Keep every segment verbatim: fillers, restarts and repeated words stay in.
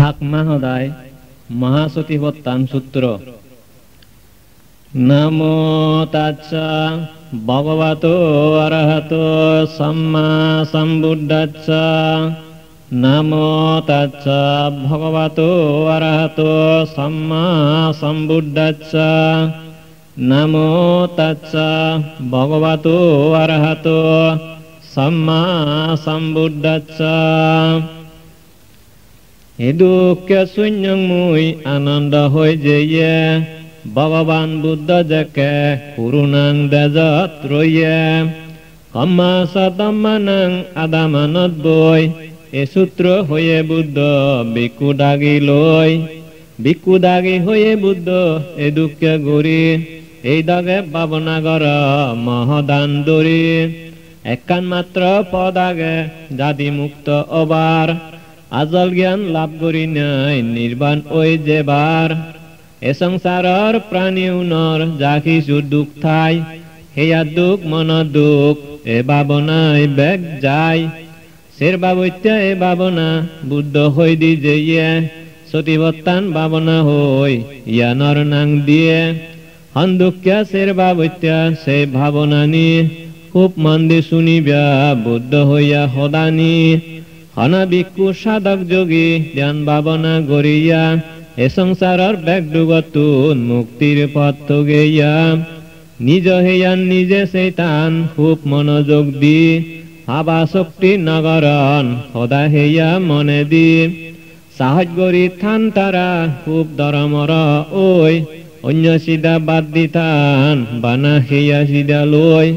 हाकमा हृदय महासोतिपत्तान सूत्र। नमो तस्सा भगवतो अरहतो सम्मा सम्बुद्धस्सा। नमो तस्सा भगवतो अरहतो सम्मा सम्बुद्धस्सा। नमो तस्सा भगवतो अरहतो सम्मा सम्बुद्धस्सा। Hidukya sunyang mui ananda hoi jaya, Bhagavan buddha jake kurunang dajat roya. Kamma satammanang adamanat boi, E sutra hoye buddha bikudagi loi. Bikudagi hoye buddha edukya guri, Eidage bhavanagara mahadandori. Ekkan matra padage jadi mukta obar, आजल ज्ञान लाभ करी न्याय निर्वाण ओय जेबार। ए संसारर प्राणी उनर जाकी सु दुख थाय, हेया दुख मन दुख ए भावनाय बेग जाय। शेर बाबुत्य ए भावना बुद्ध होय दी जइए, सतिपत्तान भावना होय या नर नांग दिए। हन दुख्या शेर बाबुत्य से भावना नी, खूब मन दे सुनिब्या बुद्ध होया होदानी। हना भिक्षु साधक जोगी ध्यान भावना गरिया, ए संसारर बेग डुगतुन मुक्तिर पथ तोगेया। निज हेयान निजे शैतान खूब मनोयोग दी, आवाशक्ति नगरन सदा हेया मने दी। साहस गरी थान तारा खूब धर्मर ओय, अन्य सीधा बाद दी थान बाना हेया सीधा लोय।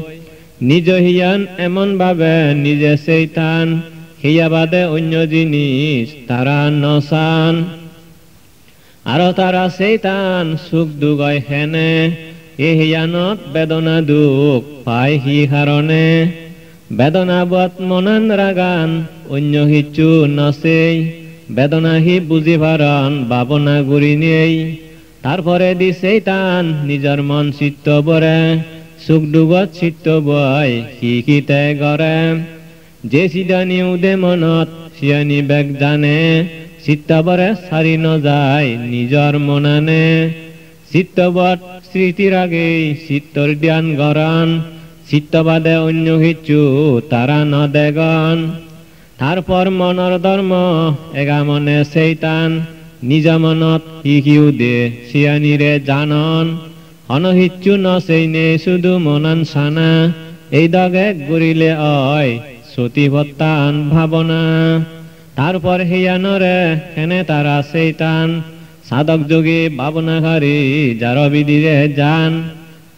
निज हेयान एमन भावे निजे शैतान, हिया बादे अन्य जिनिस तारा नसान। आरो तारा शैतान सुख दुगय हेने, ए हियानत बेदना दुख पाय हि हारणे। बेदना बत मनन रागान अन्य हिचु नसे, बेदना हि बुझि भारान भावना गुरी नेई। तारपरे दि शैतान निजर मन चित्त बरे, सुख दुगत चित्त बय हि किते गरे। जे सिदानी उदे मनत सियानी बेग जाने, चित्तबरे सारी न जाय निजर मनाने। चित्तबत स्मृति रागे चित्तर ध्यान गरान, चित्तबादे अन्य हिचु तारा न देगन। तारपर मनर धर्म एगा मने शैतान, निज मनत हिखि उदे सियानी रे जानन। अन हिचु न सेने सुदु मनन साना, ए दगे गुरिले आय सतिपत्तान भावना। तारपर हियानरे हेने तारा शैतान, साधक जोगी भावनाघारी जार विधिरे जान।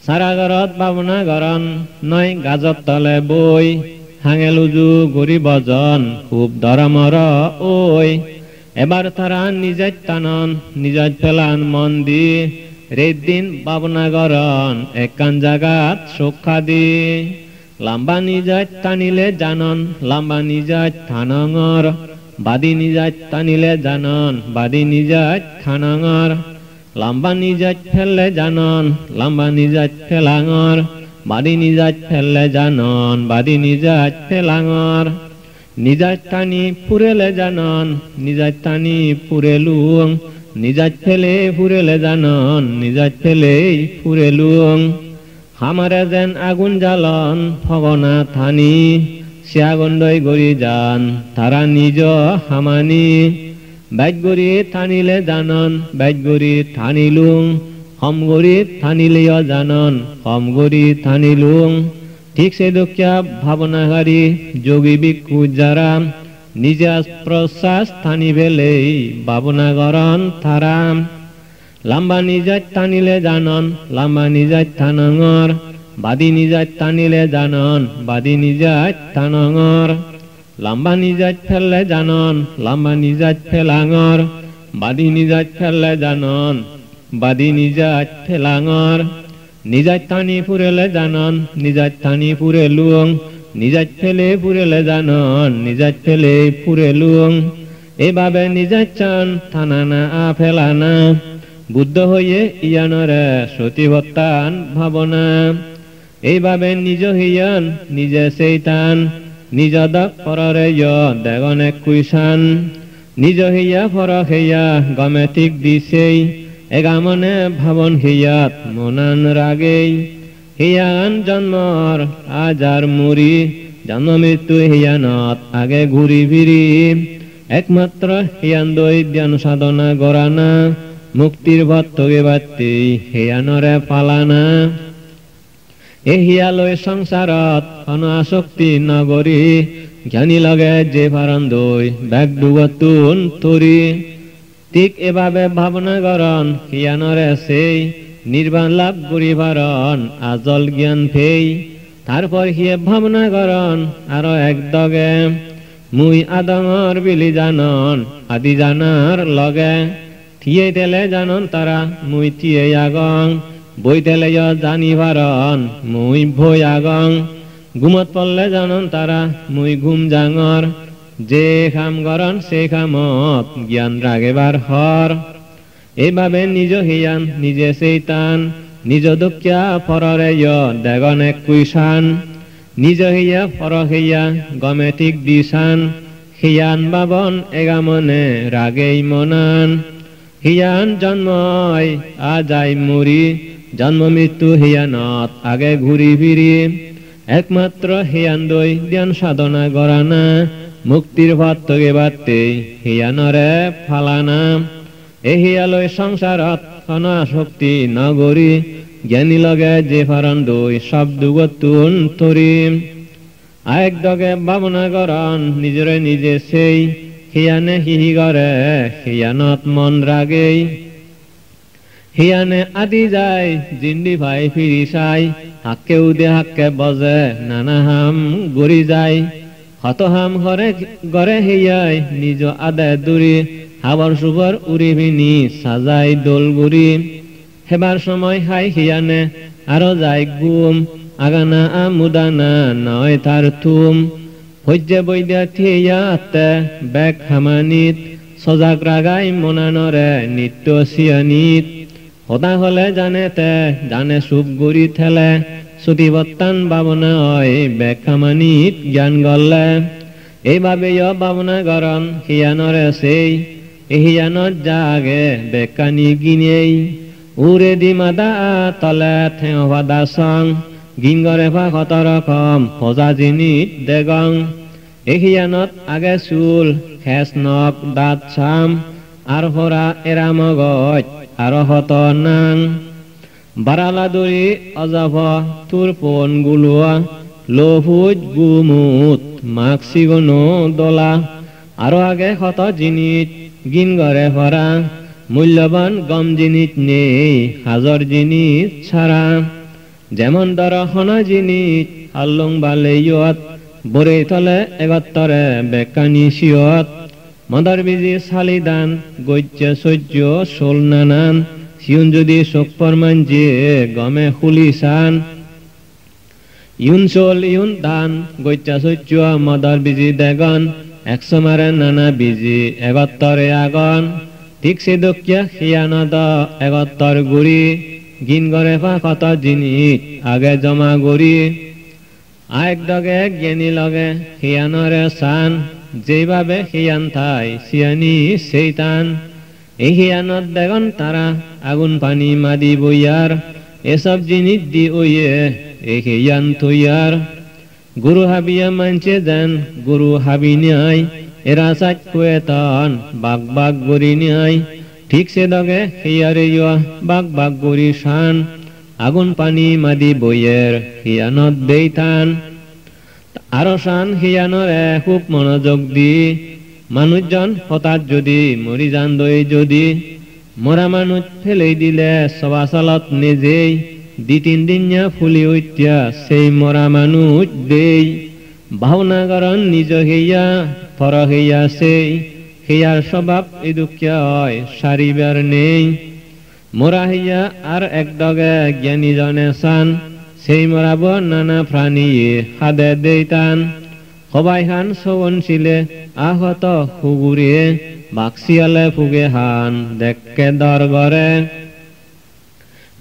साराघरत भावना गरन नय गाजत तले बई, हांगेलुजु गरी भजन खूब धरमर ओय। एबार तारा निजात तानन निजात फेलान मन दी, रेत दिन भावना गरन एकान जागात सुखा दी। लाम्बा निजात तानिले जानन लाम्बा निजात थानांगर, बादी निजात तानिले जानन बादी निजात खानांगर। लाम्बा निजात फेलले जानन लाम्बा निजात फेलांगर, बादी निजात फेलले जानन बादी निजात फेलांगर। निजात तानी पुरेले जानन निजात तानी पुरेलुं, निजात फेले पुरेले जानन निजात फेले पुरेलुं। हमारे जन आगुन जालन फगना थानी, से आगुन दई गरी जान तारा निज हामानी। बैजगुरी थानिले जानन बैजगुरी थानिलुं, हमगुरी थानिले जानन हमगुरी थानिलुं। ठीक से दुख्या भावनाघारी जोगी भिक्षु जारा, निजा प्रसाद थानी बेले भावनागरन थारा। लाम्बा निजात तानिले जानन लाम्बा निजात थानांगर, बादी निजात तानिले जानन बादी निजात थानांगर। लाम्बा निजात फेलले जानन लाम्बा निजात फेलांगर, बादी निजात फेलले जानन बादी निजात फेलांगर। निजात तानी पुरेले जानन निजात तानी पुरेलुं, निजात फेले पुरेले जानन निजात फेले पुरेलुं। एभावे निजात चान थानाना फेलाना, बुद्ध होये इयानरे सतिपत्तान भावना। एइभावे निज हियान निजे शैतान, निज दक पररे य देगन एकुइसान। निजो हिया फर हिया गमेतिक दिशे एगामने भावन हियात मोनान रागे हियान जन्मर आजार मुरी जन्म मृत्यु हियानात आगे घुरी फिरी एकमात्र हियान दैद्यान साधना गराना मुक्तिर भत्तगे बात्ती हियानरे पालाना एहियालय संसारत अनासक्ति नगरी ज्ञानी लगे जे फारान्दोई बैग डुगतुन तुरी ठीक एभावे भावना गरन हियानरे सेई निर्वाण लाभ करिबारन आजल ज्ञान फेई तारपर हिये भावना गरन आरो एक दगे मुई आदमर बिली जानन आदि जानार लगे थिये तेले जानन तारा मुई थिये यागं बोइतेले य जानिबारन मुई भयागं घुमत पल्ले जानन तारा मुई घुम जांगर जे खाम गरन से खामत ज्ञान रागेबार हर एभावे निज हियान निजे शैतान निज दुख्या फररे य देगन एकुइसान निज हिया फर हिया गमेतिक दिशान हियान बाबन एगामने रागेई मनान हियान जन्मय आजाय मुरी जन्म मृत्यु हियानात आगे घुरी फिरी एकमात्र हियान दैद्यान साधना गराना मुक्तिर भत्तगे बात्ती हियानरे फालाना एहियालय संसारत अनासक्ति नगरी ज्ञानी लगे जे फारन दुई सब दुगतुन तुरी आएक दगे भावना गरान निजरे निजे सेई हियाने हिहि गरे हियानत मन रागे हियाने आदि जाय जिंदी भाई फिरी साई हाक्के उदे हाक्के बजे नाना हम गुरी जाय हत हम घरे घरे हियाय निज आदे दूरी हावर सुबर उरी भिनी साजाय दोल गुरी हेबार समय हाय हियाने आरो जाय गुम आगाना आमुदाना नय तार तुम होज्जे बैद्याथि याते बैक हमानित सजाग रागाय मोनानरे नित्य सियानित होदा हले जाने ते जाने सुप गुरी थेले सुतिपत्तान भावना बेखामानी ज्ञान गल्ले एभावे यो भावना गरन हियानरे सेई हियान जागे बेकानी गिनेई उरे दि मादा तले थेवादा संग गिन गरे भाखत रकम होजा जिनी देगंग हियानत आगे सुल खेस नक दात छाम आर होरा एरा मगज आरोहत नांग बाराला दुरी अजाफा तुरपन गुलुआ लोहुज गुमुत माक्सिगनो दोला आरो आगे खत जिनित गिन गरे भरा मूल्यवान गम जिनित ने हाजर जिनित छाड़ा जेमन दरहना जिनित आल्लुंग बालेयत बोरे तले एगत्तरे बेकानी सियत मदार बीजी सालिदान गज्य सज्य सोल नानान सिउन जुदी शोक परमान जे गमे खुलिसान यून सोल यून दान गज्य सज्य मदार बीजी देगन एकसो मारे नाना बीजी एगत्तरे आगन ठीक से दुख्या खियानत एगत्तर गुरी गिन गरे फाकत जिनी आगे जमा गुरी आएक दगे ज्ञानी लगे खियानरे सान जेबाबे हियान थाई सियानी शैतान हियानत देगन तारा आगुन पानी मादी बुयार एसब जिनित दी ओये हियान तुयार गुरु हाबिया मानचे जान गुरु हाबी न्याय एरा साच कुएतान बाग बाग गुरी न्याय ठीक से दगे हियारे युआ बाग बाग गुरी शान आगुन पानी मादी बुयार हियानत बेतान आरोशान हियानरे खूब मनोयोग दी मानुषजन हठात जदि मरि जान दई जदि मरा मानुष फेले दिले सभासालत निजेई दुई तीन दिनिया फुली उठिया सेई मरा मानुष देई भावना गरन निज हिया फर हिया सेई हियार स्वभाव एदुखिया हय सारिबार नेई मरा हिया आर एक दगे ज्ञानी जने सान सेई मराब नाना प्राणी हादे देतान हबाई हान सवन सिले आहत हुगुरे बाक्सियाले फुगे हान देखे दर गरे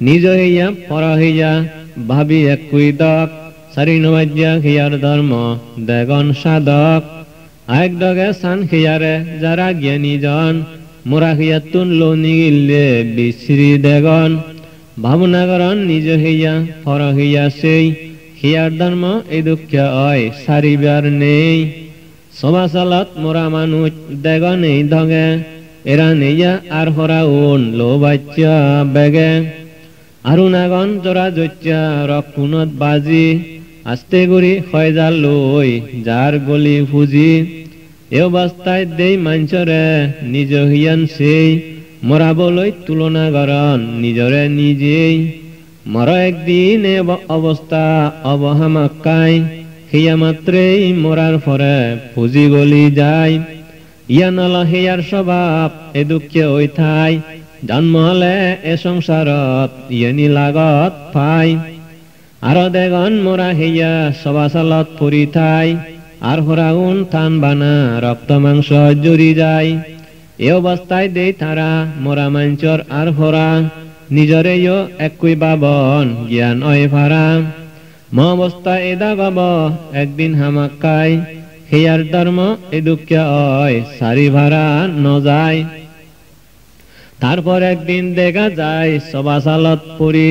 निज हिया पर हिया भाभी एकुई दक सारी नवाज्या हियार धर्म देगन साधक Aik doge san khiyare jara gyani jan murahiyattun loni gille bishri degon bhavunagaran nijahiya farahiya sei khiyar dharma edukya ay saribyar nei sobasalat muramanuj degon ei doge eraneya arhoraun lobacya bege arunagon jora jocha rakunat bazi আস্তে করে খয়জাল লই যার গলি Fuji এ অবস্থায় দেই মানছরে নিজ হিয়ান সেই মরাবলই তুলনা গরণ নিজরে নিজেই মর একদিন এ অবস্থা অবহামাকায় হিয়া মাত্রেই মরার ফরে ফুজি গলি যায় ইয়ান আলাহিয়ার স্বভাব এ দুঃখে ওই থাই জন্ম হলে এ সংসারত ইয়ানি লাগত পায় आरो देगन मोरा हिया सबासालत पुरी थाई आर होराउन थान बाना रक्त मांस जुरी जाय ए अवस्थाय दे थारा मोरा मांचर आर होरा निजरे यो एकुई बाबन ज्ञान ओय फारा म अवस्था एदा गब एक दिन हमाकाय हियार धर्म ए दुख्य ओय सारी भारा न जाय तारपर एक दिन देखा जाय सबासालत पुरी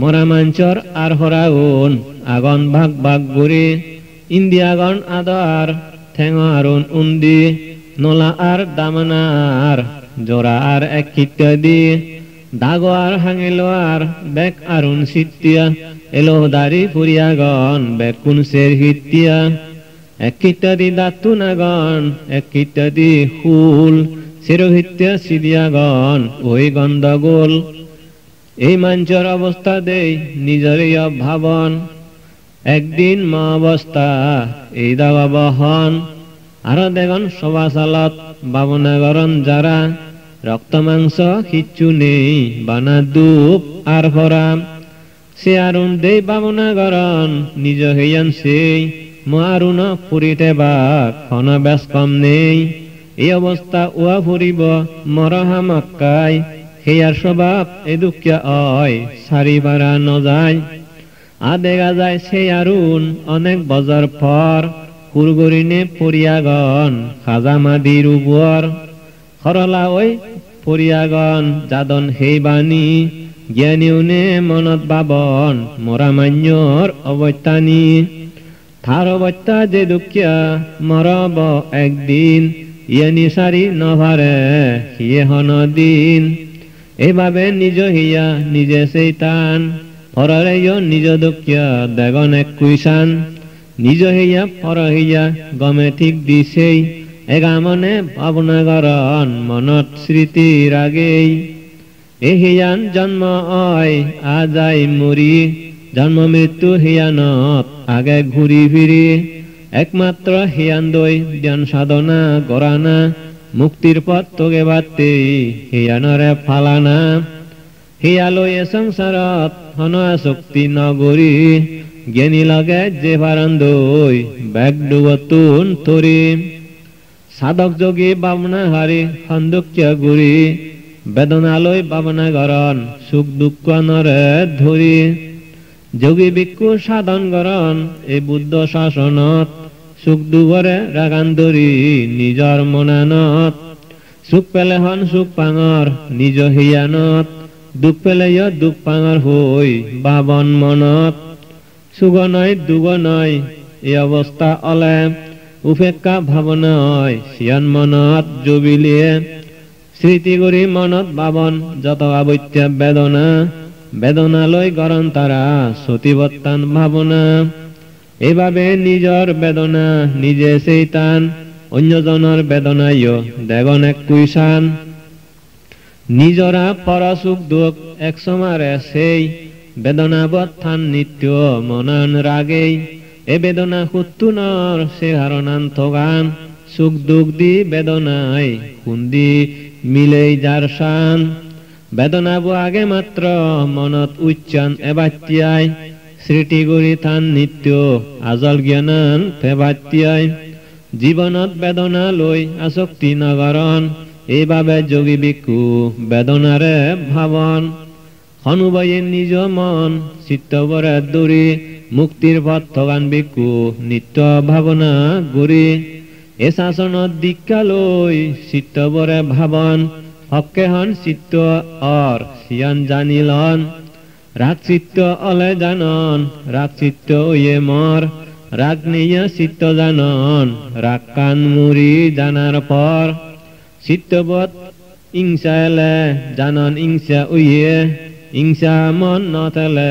मोरा मांचर आर होराउन आगन भाग भाग गुरी इंदी आगन आदार ठेंग आरुन उन्दी नोला आर दामना आर जोरा आर एक इत्यादि दागो आर हांगेलो आर बैक आरुन सित्तिया एलोदारी फुरिया गन बैकुन शेर हित्तिया एक इत्यादि दातुन आगन एक इत्यादि हुल सिरोहित्या सिदिया गन वही गंदगोल এই মাঞ্চর অবস্থা দেই নিজরে ভাবন একদিন মা অবস্থা এই দাবা বহন আরো দেগন সবাসালত বাবনাগরণ যারা রক্ত মাংস কিচ্ছু নেই বানা দুপ আর ভরা সে আরুণ দেই বাবনাগরণ নিজ হেয়ান সেই মারুণ পুরিতে বা ক্ষণ ব্যাস কম নেই এই অবস্থা উয়া ফুরিব মরহা মক্কায় हियार स्वभाव ए दुख्या आय सारी बारा न जाय आ देखा जाय से आरुण अनेक बजार पर कुरगुरिने पुरियागन खाजा मादिर उपर खरला ओय पुरियागन जादन हे बानी ज्ञानी उने मनत बाबन मोरा मान्यर अवस्थानी थार अवस्था जे दुख्या मरब एक दिन यानी सारी नभारे हिए हन दिन এভাবে নিজ হিয়া নিজে শৈতান পররেয় নিজ দুঃখিয়া দেগন একুইশান নিজ হিয়া পর হিয়া গমে ঠিক দিছেই এগামনে ভাবনাগরণ মনত স্মৃতি রাগেই এ হিয়ান জন্ম অয় আজাই মরি জন্ম মৃত্যু হিয়ানত আগে ঘুরি ফিরি একমাত্র হিয়ান দই জ্ঞান সাধনা গরানা मुक्तिर पथ तोगे बाते हियानरे फालाना हियालो ये संसारत हनो आसक्ति नगरी ज्ञानी लगे जे फारंदोई बैग डुबतुन तोरी साधक जोगी भावना हारी हंदुक्य गुरी बेदनालोय भावना गरण सुख दुख नरे धरी जोगी भिक्षु साधन गरण ए बुद्ध शासनत सुख दुगरे रागांदरी निजर मनानत सुख पेले हन सुख पांगर निज हियानत दुख पेले य दुख पांगर होई बाबन मनत सुग नय दुग नय ए अवस्था अले उपेक्षा भावना होय सियान मनत जुबिलिए स्मृति करी मनत बाबन जत अवत्य वेदना वेदना लय गरन तारा सतिपत्तान भावना এভাবে নিজর বেদনা নিজে শৈতান অন্যজনের বেদনায় দেগন একুইশান নিজরা পরসুখ দুঃখ এক সমারে সেই বেদনাবৎ থান নিত্য মনান রাগেই এ বেদনা হুত্তুনর সে হারণান্ত গান সুখ দুঃখ দি বেদনায় কুন্দি মিলেই যার শান বেদনাবু আগে মাত্র মনত উচ্চান এবাত্যায় स्मृति गुरी थान नित्य आजल ज्ञान फेबात्याय जीवनत बेदना लई आसक्ति नगरण एभावे जोगी भिक्षु बेदनारे भावन हनुबये निज मन चित्तबरे दूरी मुक्तिर पथ थगान भिक्षु नित्य भावना गुरी ऐसा सुनो दिक्कलोई सित्तो बोरे भवन हक्केहन सित्तो और सियान जानिलान रात सित्तो अले जानन रात सित्तो ये मार रात निया सित्तो जानन राकान मुरी जानार पर सित्तो बोत इंशाले जानन इंशा उये इंशा मन नातले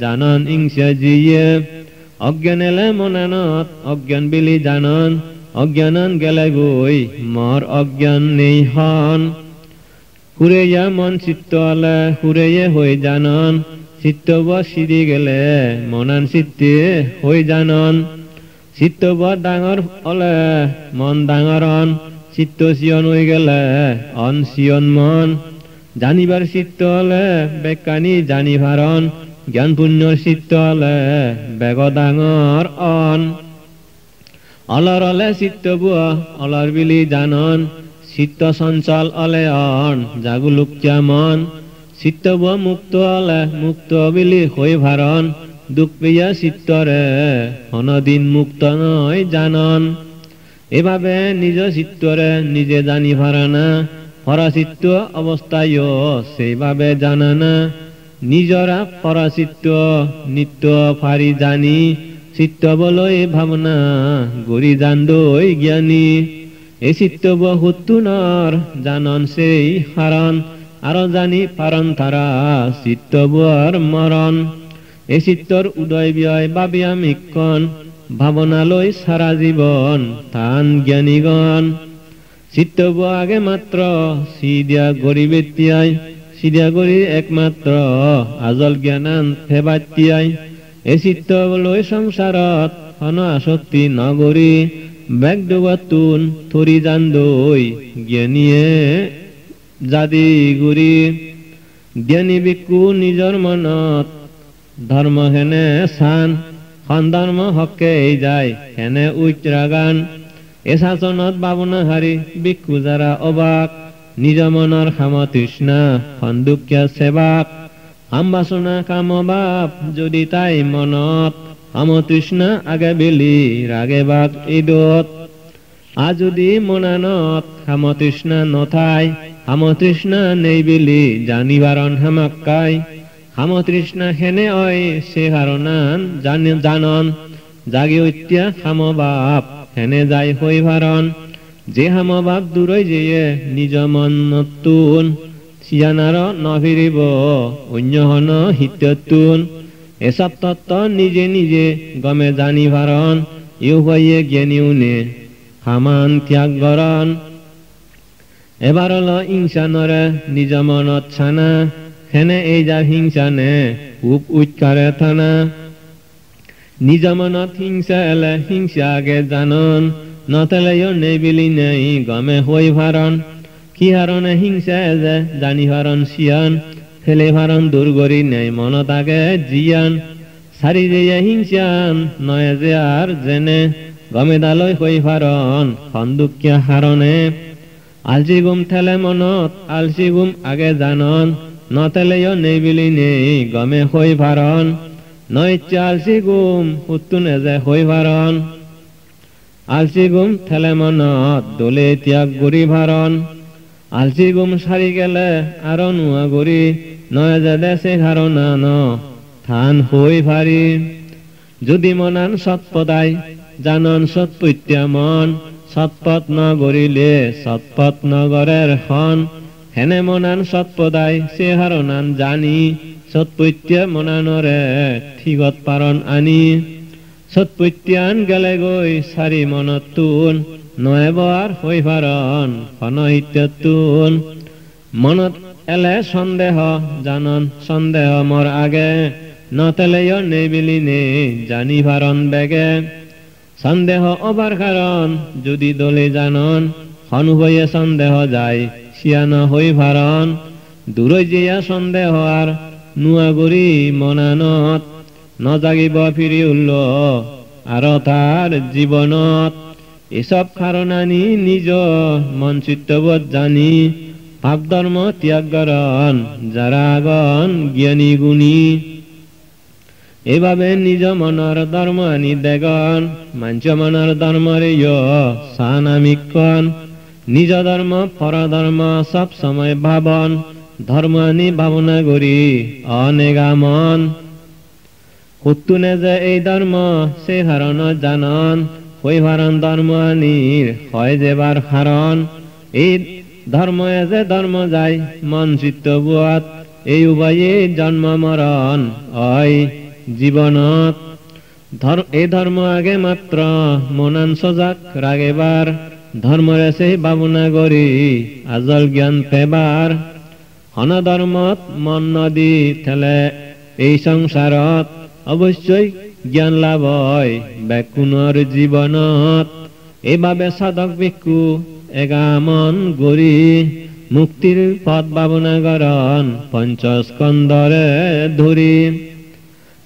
जानन इंशा जिये अज्ञानले मनानत अज्ञान बिली जानन अज्ञान गले बोई मार अज्ञान नेहान हुरेया मन सित्तोले हुरेये होय जानन सित्तो व सिदी गले मनन सित्ते होय जानन सित्तो व डांगर अले मन डांगरन सित्तो सियन होय गले अन सियन मन जानिबार सित्तोले बेकानी जानिभारन ज्ञान पुण्य सित्तोले बेगो डांगर अन अलर अले सित्त बुआ अलर बिली जानन सित्त संचाल अले आन जागुलुक मन सित्त बुआ मुक्त अले मुक्त बिली होय भारन दुख पिया सित्त रे हन दिन मुक्त नय जानन एभाबे निज सित्त रे निजे जानी भाराना फरासित्त अवस्थाय सेभाबे जानना निजरा फरासित्त नित्य फारी जानी सित्त बलोय भावना गोरी जानदोय ज्ञानी ए सित्त बहुतुनार जानन से हारन आरो जानी पारन तारा सित्त बर मरण ए सित्तर उदय व्यय बाबियाम इक्कन भावना लय सारा जीवन तान ज्ञानीगण सित्त ब आगे मात्र सिदिया गोरी बेतियाय सिदिया गोरी एकमात्र आजल ज्ञानान फेबातियाय ए सित्त लय संसारत हन आसक्ति नगरी बेगडुवातुन थोरी जानदोई ज्ञानीए जादी गुरी ज्ञानी बिकु निजर मनत धर्म हेने सान हन धर्म हके जाय हेने उच्चरागान ऐसा सनत बाबुना हरि बिकु जरा अबाक निज मनर खामा तृष्णा हन दुख्या सेवाक आम्बासना काम बाप जोदि ताई मनत आम तृष्णा आगे बेली रागे बाग इदत आजुदि मनानत आम तृष्णा नथाय आम तृष्णा नेई बेली जानिबारन हामाक्काय आम तृष्णा हेने ओय से हारनान जान जानन जागे उत्या आम बाप हेने जाय होय भारन जे आम बाप दूरै जेये निज मनतुन सियानार नफिरिब अन्यहन हिततुन एसब तत्व निजे निजे गमे जानी भरन यो भये ज्ञानी उने हामान त्याग गरन एबारल इंसानरे निज मनत छाना हेने एजा हिंसाने उप उच्चारे थाना निज मनत हिंसा एले हिंसा आगे जानन नतले यो नेबिली नेई गमे होय भरन कि हारन हिंसा एजे जानी हारन सियान फेले हारन दूर गरी न्याय मनत आगे जियान सारी जे हिंसान नये जे आर जेने गमे दालय होय हारन खंदुक्या हारने आलसी गुम थेले मनत आलसी गुम आगे जानन नतेले यो नेबिली ने गमे होय हारन नय चालसी गुम हुतुन एजे होय हारन आलसी गुम थेले मनत दोले त्याग गुरी हारन आलसी गुम सारी गेले आरो नुआ गोरी नया जादे से हारो नान थान होई भारी जुदी मनान सत्पदाय जानन सत्पुत्या मन सत्पत न गोरीले सत्पत न गरेर हन हेने मनान सत्पदाय से हारो नान जानी सत्पुत्या मनानरे थिगत पारन आनी सत्पुत्यान गेले गई सारी मनत तुन नय बार होय भरन फनहिततुन मनत एले संदेह जानन संदेह मोर आगे नतले यो नेबिलिने जानी भरन बेगे संदेह अबार कारण जुदी दोले जानन हनु होय संदेह जाय सियाना होय भरन दूर जिया संदेह आर नुआ गुरी मनानत न जागिब फिरि उल्लो आरो तार जीवनत एसब कारण आनी निज मन चित्तवत जानी पाप धर्म त्याग गरन जरागन ज्ञानी गुणी Ibabenni jamanar dharmani degan, manjamanar dharmari yo, sanamikkan, nija dharma, paradharma, sab samay bhavan, dharmani bhavanaguri, anegaman. Kuttune ze ei dharma, se harana janan, hoi varan dharmani, hoi jevar haran, ei dharma ze dharma jai, man jitto buat, ei ubaye janma maran, ai. जीवनात धर, ए धर्म आगे मात्र मनान सजाग रागे बार धर्म रेसे भावना गरी आजल ज्ञान पेबार हन धर्मत मन नदी थेले ए संसारत अवश्य ज्ञान लाभ हय बेकुनर जीवनात एभाबे साधक भिक्षु एगामन गरी मुक्तिर पद भावना गरन पंचस्कंदरे धरी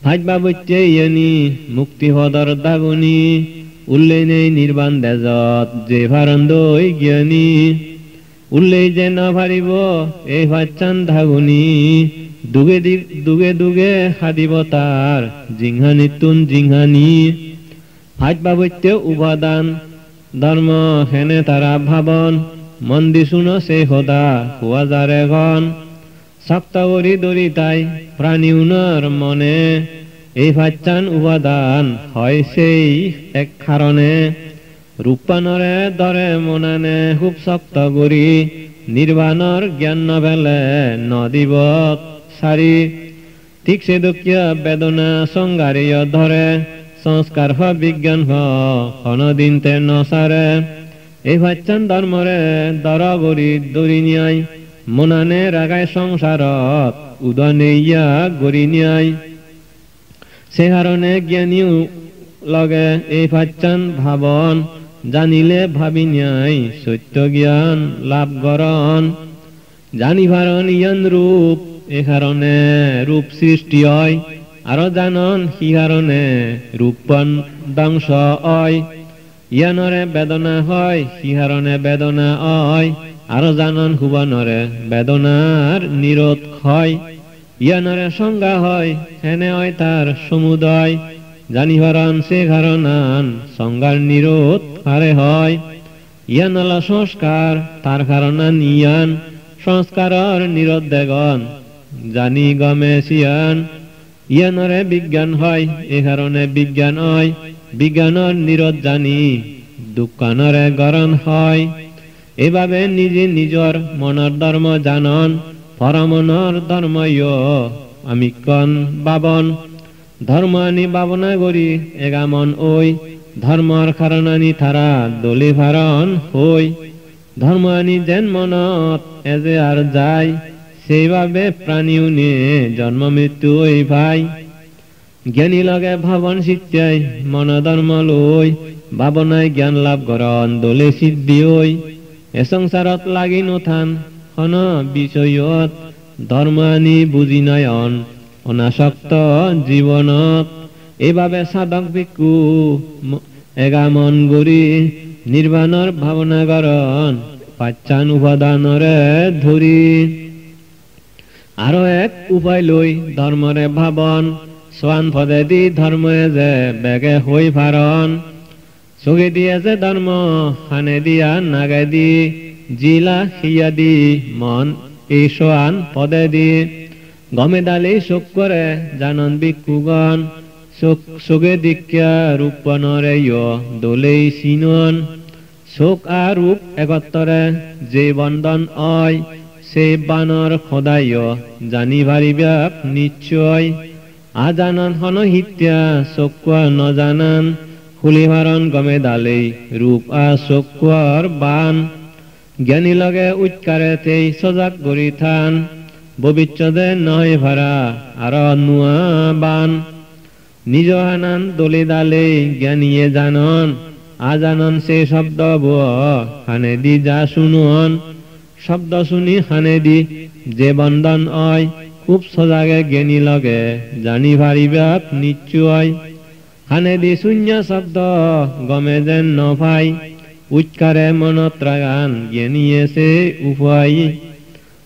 भाजबाबुच्चयनी मुक्ति होदर दागुनी उल्लेने निर्वाण देजात जे भारंदो ज्ञानी उल्ले जे ना भारिबो ए भाचन धागुनी दुगे दुगे दुगे हादिबो तार जिंहानी तुन जिंहानी भाजबाबुच्चय उभादान धर्म हेने तारा भावन मंदिसुनो से होदा हुआ जारे गन सप्तावरी दोरिताई प्राणी उनर मने ए भाचान उबादान हय सेई एक कारणे रूपानरे दरे मनाने खूब सप्तावरी निर्वाणर ज्ञान नभेले नदीवत सारी ठीक से दुखिया वेदना संगारिय धरे संस्कार ह विज्ञान ह हन दिन ते नसारे ए भाचान धर्मरे दरागरी दोरिनियाई मनाने रागाय संसारत उदनेया गोरिन्याय से हारणे ज्ञानी लगे ए भाचन भावन जानिले भाविन्याय सत्य ज्ञान लाभ गरन जानि भारन यन रूप ए हारणे रूप सृष्टि आय आरो जानन हि हारणे रूपन दंश आय यानरे वेदना हय हि हारणे वेदना आय आरो जानन हुबानरे वेदनार निरोध खय यानरे संगा हय हेने हय तार समुदाय जानिहरन से घरनान संगार निरोध हारे हय यानला संस्कार तार घरना नियान संस्कारर निरोध देगन जानि गमेसियान यानरे विज्ञान हय ए घरने विज्ञान हय विज्ञानर निरोध जानि दुकानरे गरन हय एबाबे निजे निजर मनर धर्म जानन परमनर धर्म यो अमिकन बाबन धर्म आनी भावना गरी एगामन ओय धर्मर कारणानि थारा दोले भारन होय धर्म आनी जेन मनत एजे आर जाय सेबाबे प्राणी उनी जन्म मृत्यु ओय भाई ज्ञानी लगे भावन सिद्धाय मन धर्म लोय भावनाय ज्ञान लाभ गरन दोले सिद्धि ओय ए संसारत लागि नथान हन विषयत धर्मानि बुझिनायन अनासक्त जीवनत एभाबे साधक भिक्षु एगामन गरी निर्वाणर भावना गरन पाच्चान उपादानरे धरी आरो एक उपाय लई धर्मरे भावन स्वान फदेदी धर्मे जे बेगे होइ फारन सोगे दिया से धर्म हने दिया नागे दी जिला खिया दी मन ईश्वान पदे दी गमे डाले शोक करे जानन बिकुगन सोगे दिक्या रूपन रे यो दोले सिनन शोक आ रूप एकत्तरे जे बंधन आय से बानर खोदाय जानी भारी व्याप निश्चय आ जानन हन हित्या शोक न जानन खुलिभारन गमे दाले रूप आ शोकर बान ज्ञानी लगे उच्चारे ते सजाग गरी थान भविष्यदे नय भरा आर नुआ बान निज हानन दोले दाले ज्ञानीए जानन आ जानन से शब्द बुआ हाने दी जा सुनुन शब्द सुनी हाने दी जे बंधन आय खूब सजागे ज्ञानी लगे जानी भारी व्याप निश्चय हाने दी शून्य शब्द गमे जेन न पाई उच्चारे मनत्रागान ज्ञानीए से उपाय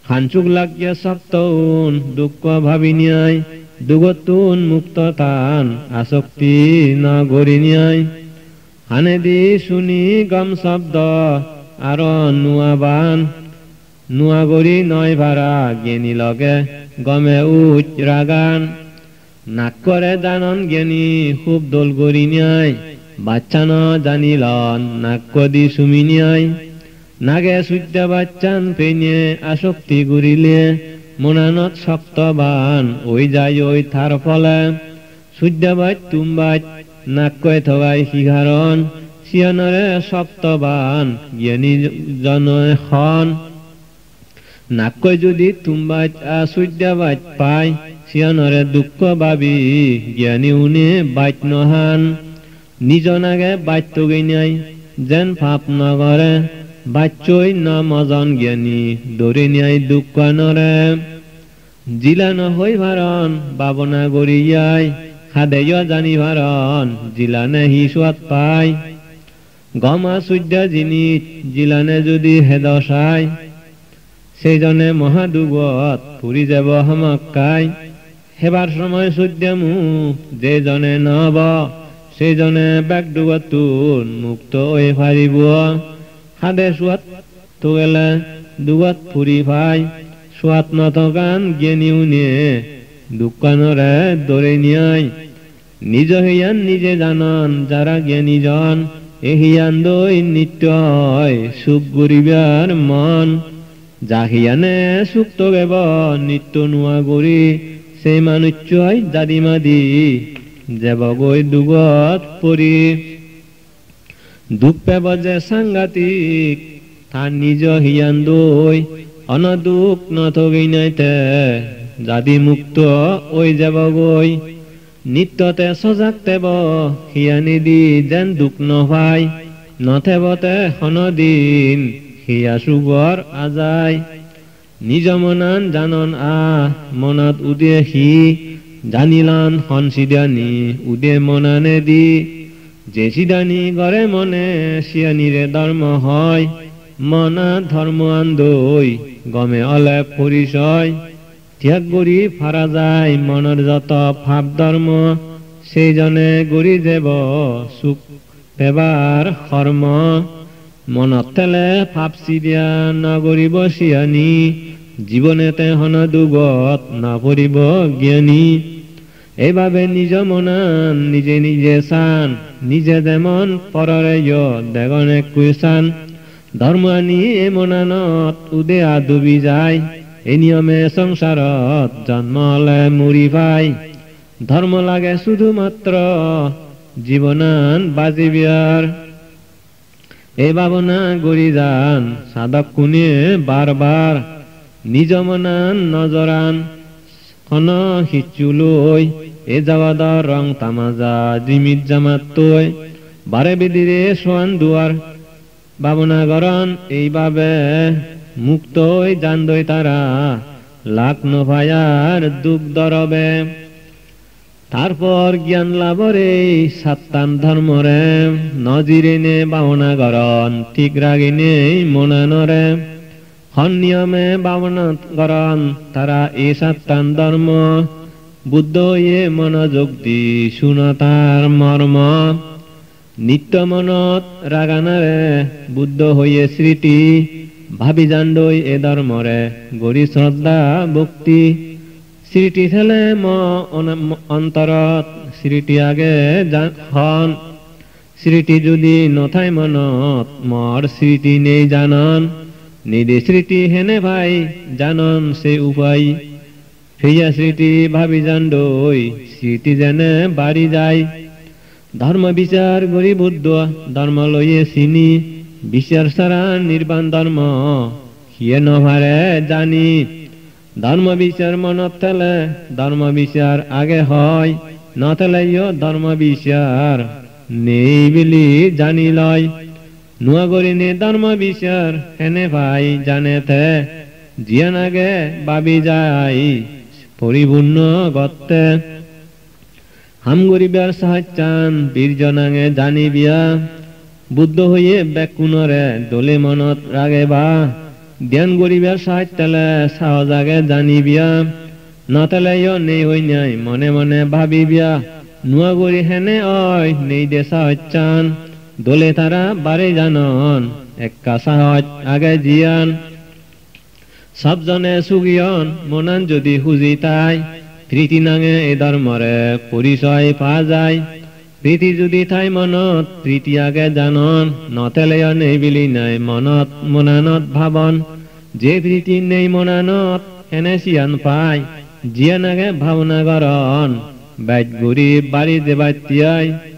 हांचुक लाग्य शब्द उन दुख भाविन्याय दुगतून मुक्ततान आसक्ति ना गोरिन्याय हानेदी सुनी गम शब्द आरो नुआबान नुआ गोरी नय भारा ज्ञानी लगे गमे उच्च रागान नाक करे दानन ज्ञानी खूब दोल गोरिन्याय বাচ্চা না জানিল নাকদি সুমিনিয়াই নাগে সূর্য বাচ্চান পেনে আসক্তি গুরিলে মনানত শক্তবান ওই যায় ওই থার ফলে সূর্য বাচ তুমবাচ নাকয় থাই শিঘারণ সিয়নরে শক্তবান জ্ঞানী জনয় খন নাকয় যদি তুমবাচ আ সূর্য বাচ পায় সিয়নরে দুঃখ ভাবি জ্ঞানী উনে বাচ নহান निजनागे बाच्य गई जेन फाप नगरे बाच्य न मजन ज्ञानी दौरे न्याय दुख नरे जिला न होई भरन बाबना गोरियाय खादेय जानी भरन जिला ने ही स्वाद पाय गमा सूर्य जिनी जिला ने जुदी हेदशाय से जने महादुगत पुरी जेब हमकाय हेबार समय सूर्य मु जे जने नब से जने बैग डुबा तुन मुक्त ओए फारी बुआ हादे स्वात तो गले दुगत पुरी फाय स्वात न तो कान ज्ञानी उन्हे दुकान रे दोरे न्याय निज हियान निजे जानन जरा ज्ञानी जान ए हियान दोई नित्याय सुख गुरिबार मान जा हियाने सुख तो बेबा नित्य नुआ गुरी से मनुच्चय जादी मादी जेब गई दुगत पुरी दुपे बजे सांगातिक था निज हियान दोई अन दुख न थोगी नाइते जादी मुक्त ओई जेब गई नित्यते सजागते ब हियानी दी जेन दुख न पाई न थे बते हन दिन हिया सुगर आजाय निज मनान जानन आ मनात उदे हि জানিলান হন সিদানি উদে মনানে দি যে সিদানি গড়ে মনে সিয়ানিরে ধর্ম হয় মনা ধর্ম আন্দোই গমে অলে পরিচয় ত্যাগ গরি ফারা যায় মনের যত ভাব ধর্ম সেই জনে গরি দেব সুখ পেবার কর্ম মনত তেলে ভাব সিদিয়া নগরিব সিয়ানি জীবনেতে হন দুগত না পড়িব জ্ঞানী এভাবে নিজ মনান নিজে নিজে সান নিজে যেমন পররে দেগনে কুইসান ধর্ম আনি এ মনানত উদে আদুবি যায় এ নিয়মে সংসারত জন্মলে মুড়ি ভাই ধর্ম লাগে শুধুমাত্র জীবনান বাজিবিয়ার এ ভাবনা গড়ি যান সাধক কুনে বারবার নিজ মনান নজরান হন হিচুলই এ যাওয়াদ রং তামাজা জিমিত জামাত তৈ বারে বিদিরে সোয়ান দুয়ার বাবনাগরণ এইভাবে মুক্তই জানদই তারা লাখ নভায়ার দুঃখ দরবে তারপর জ্ঞান লাভরে সাত্তান ধর্মরে নজিরেনে বাবনাগরণ ঠিক রাগিনে মনানরে হন নিয়মে বাবনা গরণ তারা এ সাত্তান ধর্ম বুদ্ধ এ মনোযোগ দি শুন তার মর্ম নিত্য মনত রাগানারে বুদ্ধ হয়ে স্মৃতি ভাবি জান্ডই এ ধর্মরে গরি শ্রদ্ধা ভক্তি স্মৃতি ছেলে ম অন্তরত স্মৃতি আগে হন স্মৃতি যদি নথায় মনত মর স্মৃতি নেই জানন निधि स्मृति हेने भाई जानन से उपाय फिया स्मृति भावी जान दोई स्मृति जाने बारी जाय धर्म विचार गरी बुद्ध धर्म लये सिनी विचार सारा निर्वाण धर्म हिये नभारे जानी धर्म विचार मनत तले धर्म विचार आगे हय नतले यो धर्म विचार नेई बिली जानी लय नुआ गोरी ने धर्म विचार हेने भाई जाने थे जियन आगे बाबी जाई परिपूर्ण गत्ते हम गरीबार साहचान बीरजनांगे जानी बिया बुद्ध हुए बेकुनरे दोले मनत रागे बा ध्यान गरीबार साहतले साहजागे जानी बिया Natalayo ne hunyai mone mone bhabibya nuaguri hene oi nei desa hachan dole tara bare janon ekkasa haj age jian sab jane sugion monan jodi hujitai priti nange e dharmare porisoy pa jay priti jodi thai monot priti age janon natalayo nei bilinai monot monanot bhavan je priti nei monanot hene sian pai Jianage Bhavnagaran, Baj Guri Bari Devatiyai,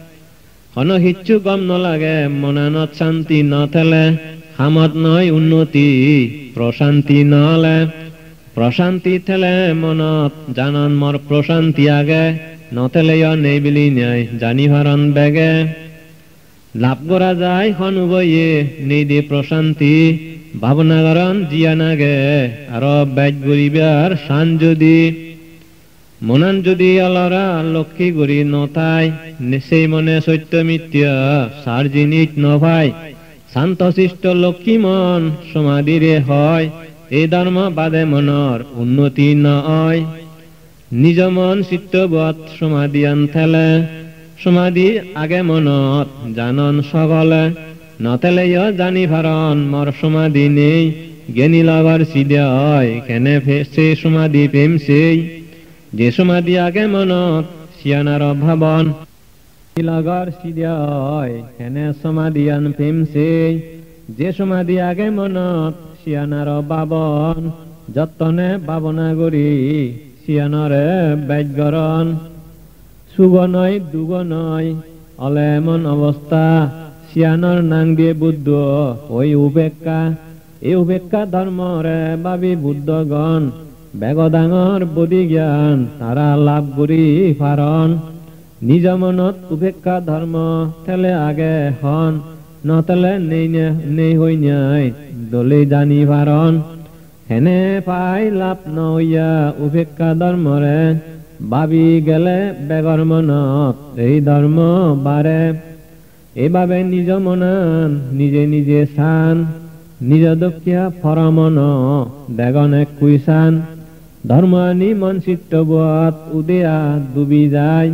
Ano hichu gam nolage, Monanat Shanti Nathale, Hamat Noi Unnoti, Prashanti Nale, Prashanti Thale Monat, Janan Mar Prashanti Age, Nathale Ya Nebilinai, Janiharan Bege, Labgorajai Hanubaye, Nidi Prashanti, Bhavnagaran Jianage, Aro Baj Guri Byar Shan Jodi, Monan Jodi Alara Lokhi Guri Notai, Nesei Mone Sotya Mitya, Sarjinik Novai, Santosishto Lokhi Mon, Somadire Hoy, E Dharma Bade Monor, Unnoti Na Oy, Nijamon Sittobot Somadian Thele, Somadi Age Monot, Janon Sagale, Natale ya jani faran mar shumadi nei, Geni lavar sidya ay, Kene se shumadi pem se, Je shumadi age monat, Siyanara bhavan, Geni lavar sidya ay, Kene shumadiyan pem se, Je shumadi age monat, Siyanara bhavan, Jattane bhavanaguri, Siyanara bhajgaran, Suganai duganai, Aleman avastha, Sianar nangde buddho, oi ubekka, e ubekka dharmare babi buddho gon, begodangar budigyan, tara labguri faran, nijamonot ubekka dharma, tele age hon, notele nei hoi nyai, dole jani faran, hene pai lap noya ubekka dharmare, babi gele begarmonot, ei dharma bare, এভাবে নিজ মনান নিজে নিজে সান নিজ দক্ষিয়া ফরমন দেগনে কুইসান ধর্মানি মনসিত্ববত উদয়া ডুবি যায়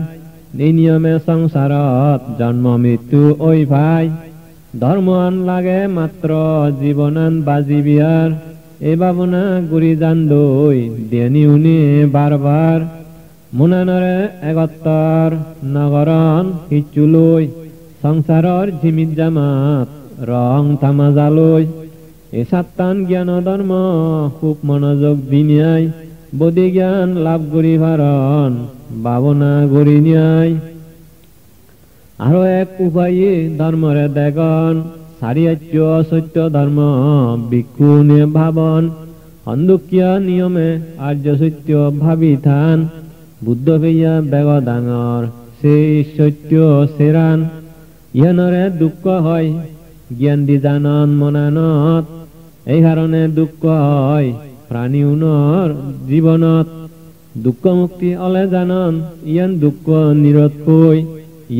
এই নিয়মে সংসারত জন্ম মৃত্যু ওই ভাই ধর্মান লাগে মাত্র জীবনান বাজি বিয়ার এ ভাবনা গুরি জান দই দেনি উনি বারবার মনানরে একত্তর নগরন হিচুলই Sangsaror jimit jamat, rong tamazaloi, E sattan gyana dharma, khub manajog diniyai, Bodhi gyan lab guri varan, bhavana guri niyai. Aro ek upayi dharmare degan, Sariyachyo sotyo dharma, bhikkhune bhavan, Andukya niyome arja sotyo bhavithan, Buddhavya begadangar, se sotyo seran, Yanare dukkha hoy, gyandi janan monanat, ei karone dukkha hoy, prani unor jibanat, dukkha mukti ole janan, yan dukkha nirot hoy,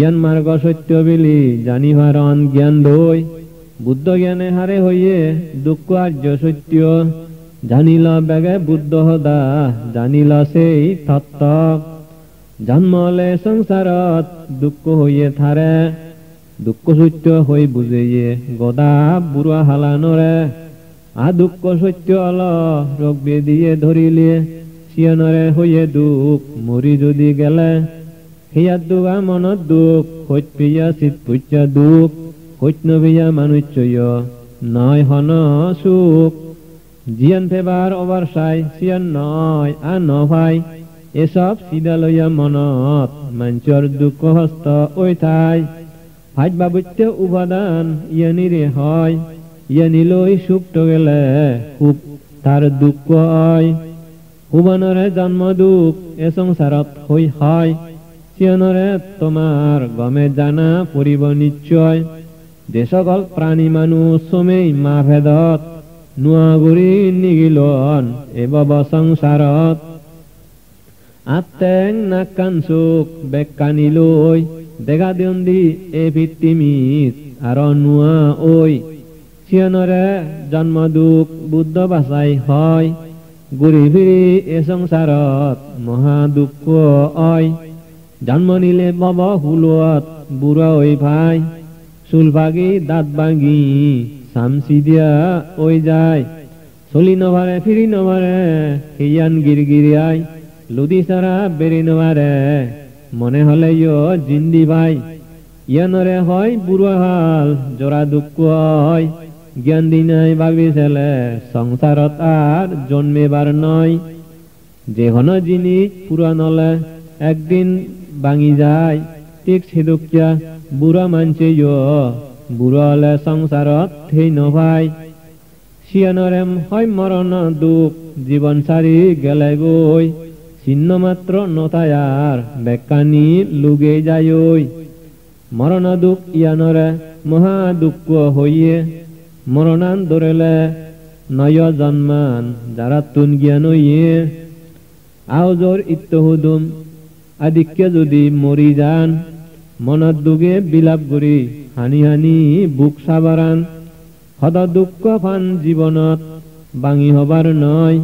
yan marga satya bili, jani haran gyan doy, buddha gyane hare hoye, dukkha arya satya, janila bege buddha hoda, janila sei tatta, janmale sansarat, dukkha hoye thare, Dukkha sotya hoi bujeye goda burua halanore a dukkha sotya ala rogbediye dhorile siyanore hoye duk mori jodi gele heya duga monot duk hoj piya sitpucha duk hoj nobiya manuchoyo noi hono suk jian febar obarsai siyan noi a novai esab sidaloya monot manchor dukkha hasta oithai Haj babutya ubadan yanire hoy, yaniloi shupto gele, hub tar dukkha hoy, hubanore janma duk, esong sarat hoi hoy, siyanore tomar game jana puribo nichoy, desakol prani manu somei mafedot, nuaguri nigilon, ebaba sangsarat, ateng nakansuk bekkaniloi, Dega diondi e vittimis aronua oi, Siyanore janmaduk buddha basai hoi, गुरीबिरी संसारत महादुख अय जन्म निले बाबा हुलोत बुरा ओई भाई सुलभागी दाँत भांगी सामसी दिया ओई जाए सोली नवारे फिरी नवारे हियान गिरगिरी आई लुदी सारा बेरी नवारे मने हले यो जिंदी भाई यानरे होय बुरा हाल जोरा दुख अय ज्ञान दिनाय भावी सेले संसारत आर जन्मेबार नय जेहन जिनिस पुरानले एकदिन भांगी जाय ठीक सेदुखिया बुरा मानसे यो बुराले संसारत थेन भाई सियानरेम हय मरण दुख जीवन सारी गेले गय चिन्ह मात्र नतायार बेकानी लुगे जायोय मरण दुख यानरे महा दुख होइए मरणान दौरेले नय जन्मान जरा तुन ज्ञान ये आउजोर इत्तहुदुम आदिक्य जुदी मरी जान मन दुगे बिलाप गुरी हानि हानि बुक साबारान सदा दुख फान जीवनत बांगी हबार नय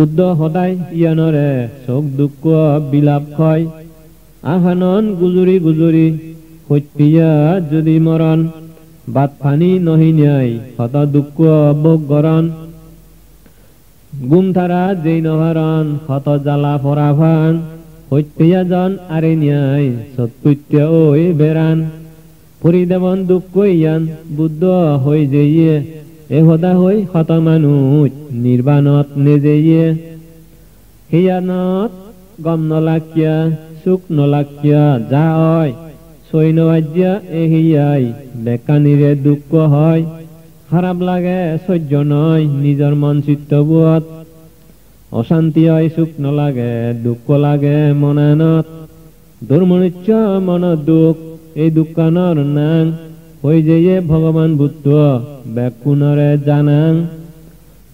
बुद्ध सदाय यानरे सब दुख बिलाप खय आहानन गुजुरी गुजुरी हत्या जुदी मरण बात फानी नही न्याय हता दुख भोग गरन गुमथारा जे नहरन हत जाला फराफान हत्या जन आरे न्याय सत्पुत्य ओय बेरान पुरी देवन दुख यान बुद्ध होय जेये ए हदा होय हत मानुष निर्वाणत ने जेये हियानत गम नलाक्या सुख नलाक्या जा ओय सैन आज्ञा एहियाई बेकानीरे दुख हय खराब लागे सह्य नय निजर मन चित्तबुत अशांति हय सुख न लागे दुख लागे मनानत दुर्मनिच्छ मन दुख ए दुखानर नाम हय जेये भगवान बुद्ध बेकुनरे जानां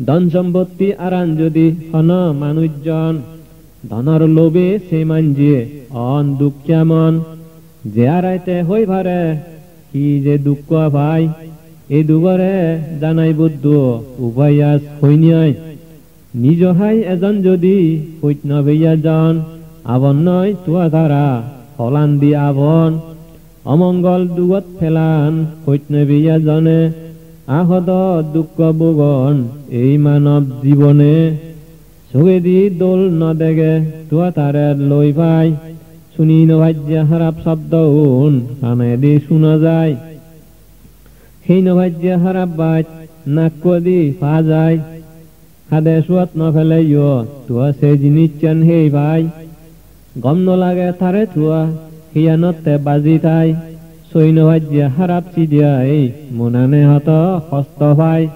धन सम्पत्ति आरान जदि हन मानुषजन धनर लोभे से मानजे अन दुख्या मन जे आरायते होई भारे कि जे दुख भाई ए दुगरे जानाई बुद्ध उभयास होइनाय निज हाय एजन जदि होइत न भैया जान आवन नय तुआ धारा फलान दि आवन अमंगल दुगत फेलान होइत न भैया जाने आहद दुख भोगन ए मानव जीवने सोगे दि दोल न देगे तुआ तारे लई भाई सुनी नवाज्य हराप शब्द उन काने दे सुना जाए हे नवाज्य हराप बात नाको दे फा जाए हदे सुत न फैले यो तुआ से जिनिचन हे भाई गम न लागे थारे तुआ हियानत बाजी थाई सोई नवाज्य हराप सी दिया ए मोनाने हतो हस्त भाई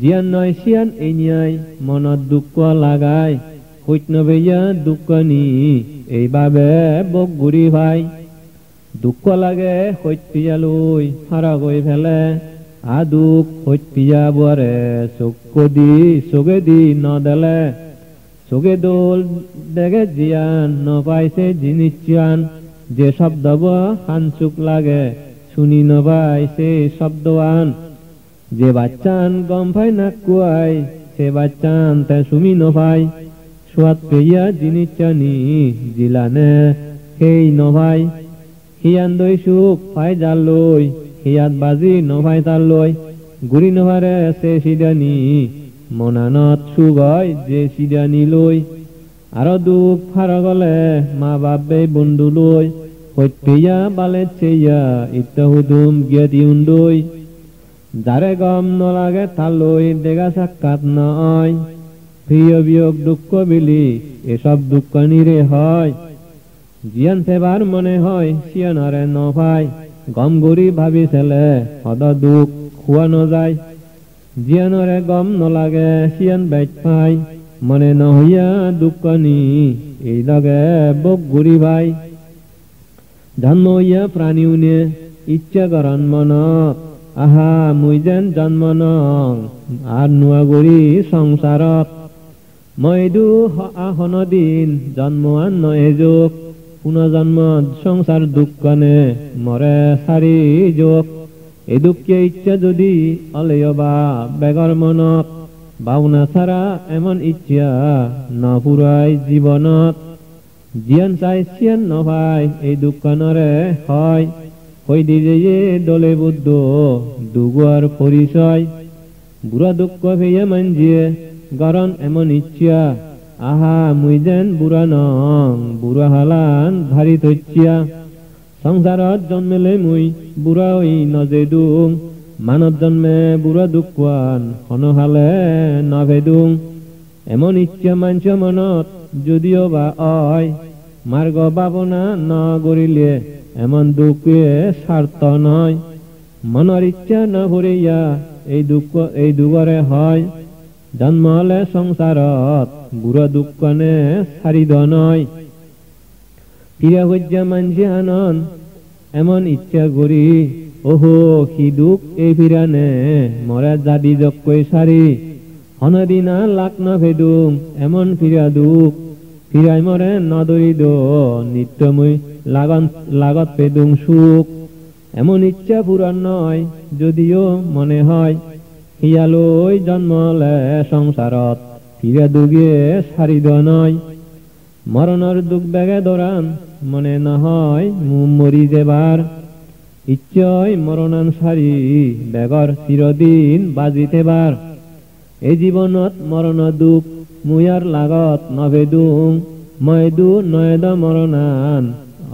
जियन नय सियन ए न्याय मन दुख लगाय होइत न भैया दुखनी ए बाबे बोग गुरी भाई दुख लागे होइत पिया लुई हरा गई फेले आ दुख होइत पिया बरे सोको दी सोगे दी न दले सोगे दोल देगे जियान न पाई से जिनिचान जे शब्द ब हांसुक लागे सुनी न पाई से शब्दवान जे बच्चान गम भाई न कुआई से बच्चान ते सुमी न भाई स्वाद पेया जिनिचनी जिलाने हे नभाई हियान दोई सुख फाइ जालोई हियात बाजी नभाइ तालोई गुरी नभारे से सिदानी मनानत सुगय जे सिदानी लोई आरो दुख फारा गले मा बाबे बंधु लोई होइत पेया बाले चेया इत्तहुदुम गेति उन्दोई जारे गम न लागे तालोई देगा साक्कात नय प्रिय वियोग दुख बिली एसब दुख निरे हय जियन सेवार मने हय सियनरे न भाई गम गुरी भावी सेले हद दुख खुआ न जाय जियनरे गम न लागे सियन बैठ पाई मने न हुया दुख नि ए लगे बोग गुरी भाई धन हुया प्राणी उन्हे इच्छा करन मन आहा मुइजेन जन्म न आर नुआ गुरी संसारत मैदु आहन दिन जन्म नएजोग पुनर्जन्म संसार दुःखने मरे सारी जोग ए दुःखे इच्छा जदि अलयबा बेगर मनत باونا سرا امن اچیا نافورای زیبانات جیان سایسیان نفای ای دکاناره خای خوی دیده یه دوله بود دو دوگوار پوریشای برا دکا فیه منجیه گران امن اچیا آها مویدن برا نام برا حالان بھاری توچیا সংসারত জন্মেলে মুই বুড়া ওই নজেদুং মানব জন্মে বুড়া দুঃখান হনহালে নভেদুং এমন ইচ্ছা মাঞ্চ মনত যদিও বা অয় মার্গ ভাবনা ন গরিলে এমন দুঃখে স্বার্থ নয় মনের ইচ্ছা না ভরিয়া এই দুঃখ এই দুগরে হয় জন্মলে সংসারত বুড়া দুঃখানে সারিদ নয় Pira hujja manji anon, emon itcha gori, oho hiduk e pirane, mora jadi jokkoi sari, honadina lakna vedung, emon pira duk, pirai more nadori do, nitomui lagat vedung suk, emon itcha puran noi, jodio mone hoi, hialoi janmole sangsarat, pira duge sari do noi. মরণর দুঃখ বেগে দৌরান মনে না হয় মরি দেবার ইচ্ছয় মরণান সারি বেগর চিরদিন বাজিতেবার এই জীবনত মরণ দুঃখ মুয়ার লাগত নভেদুং ময়দু নয়দ মরণান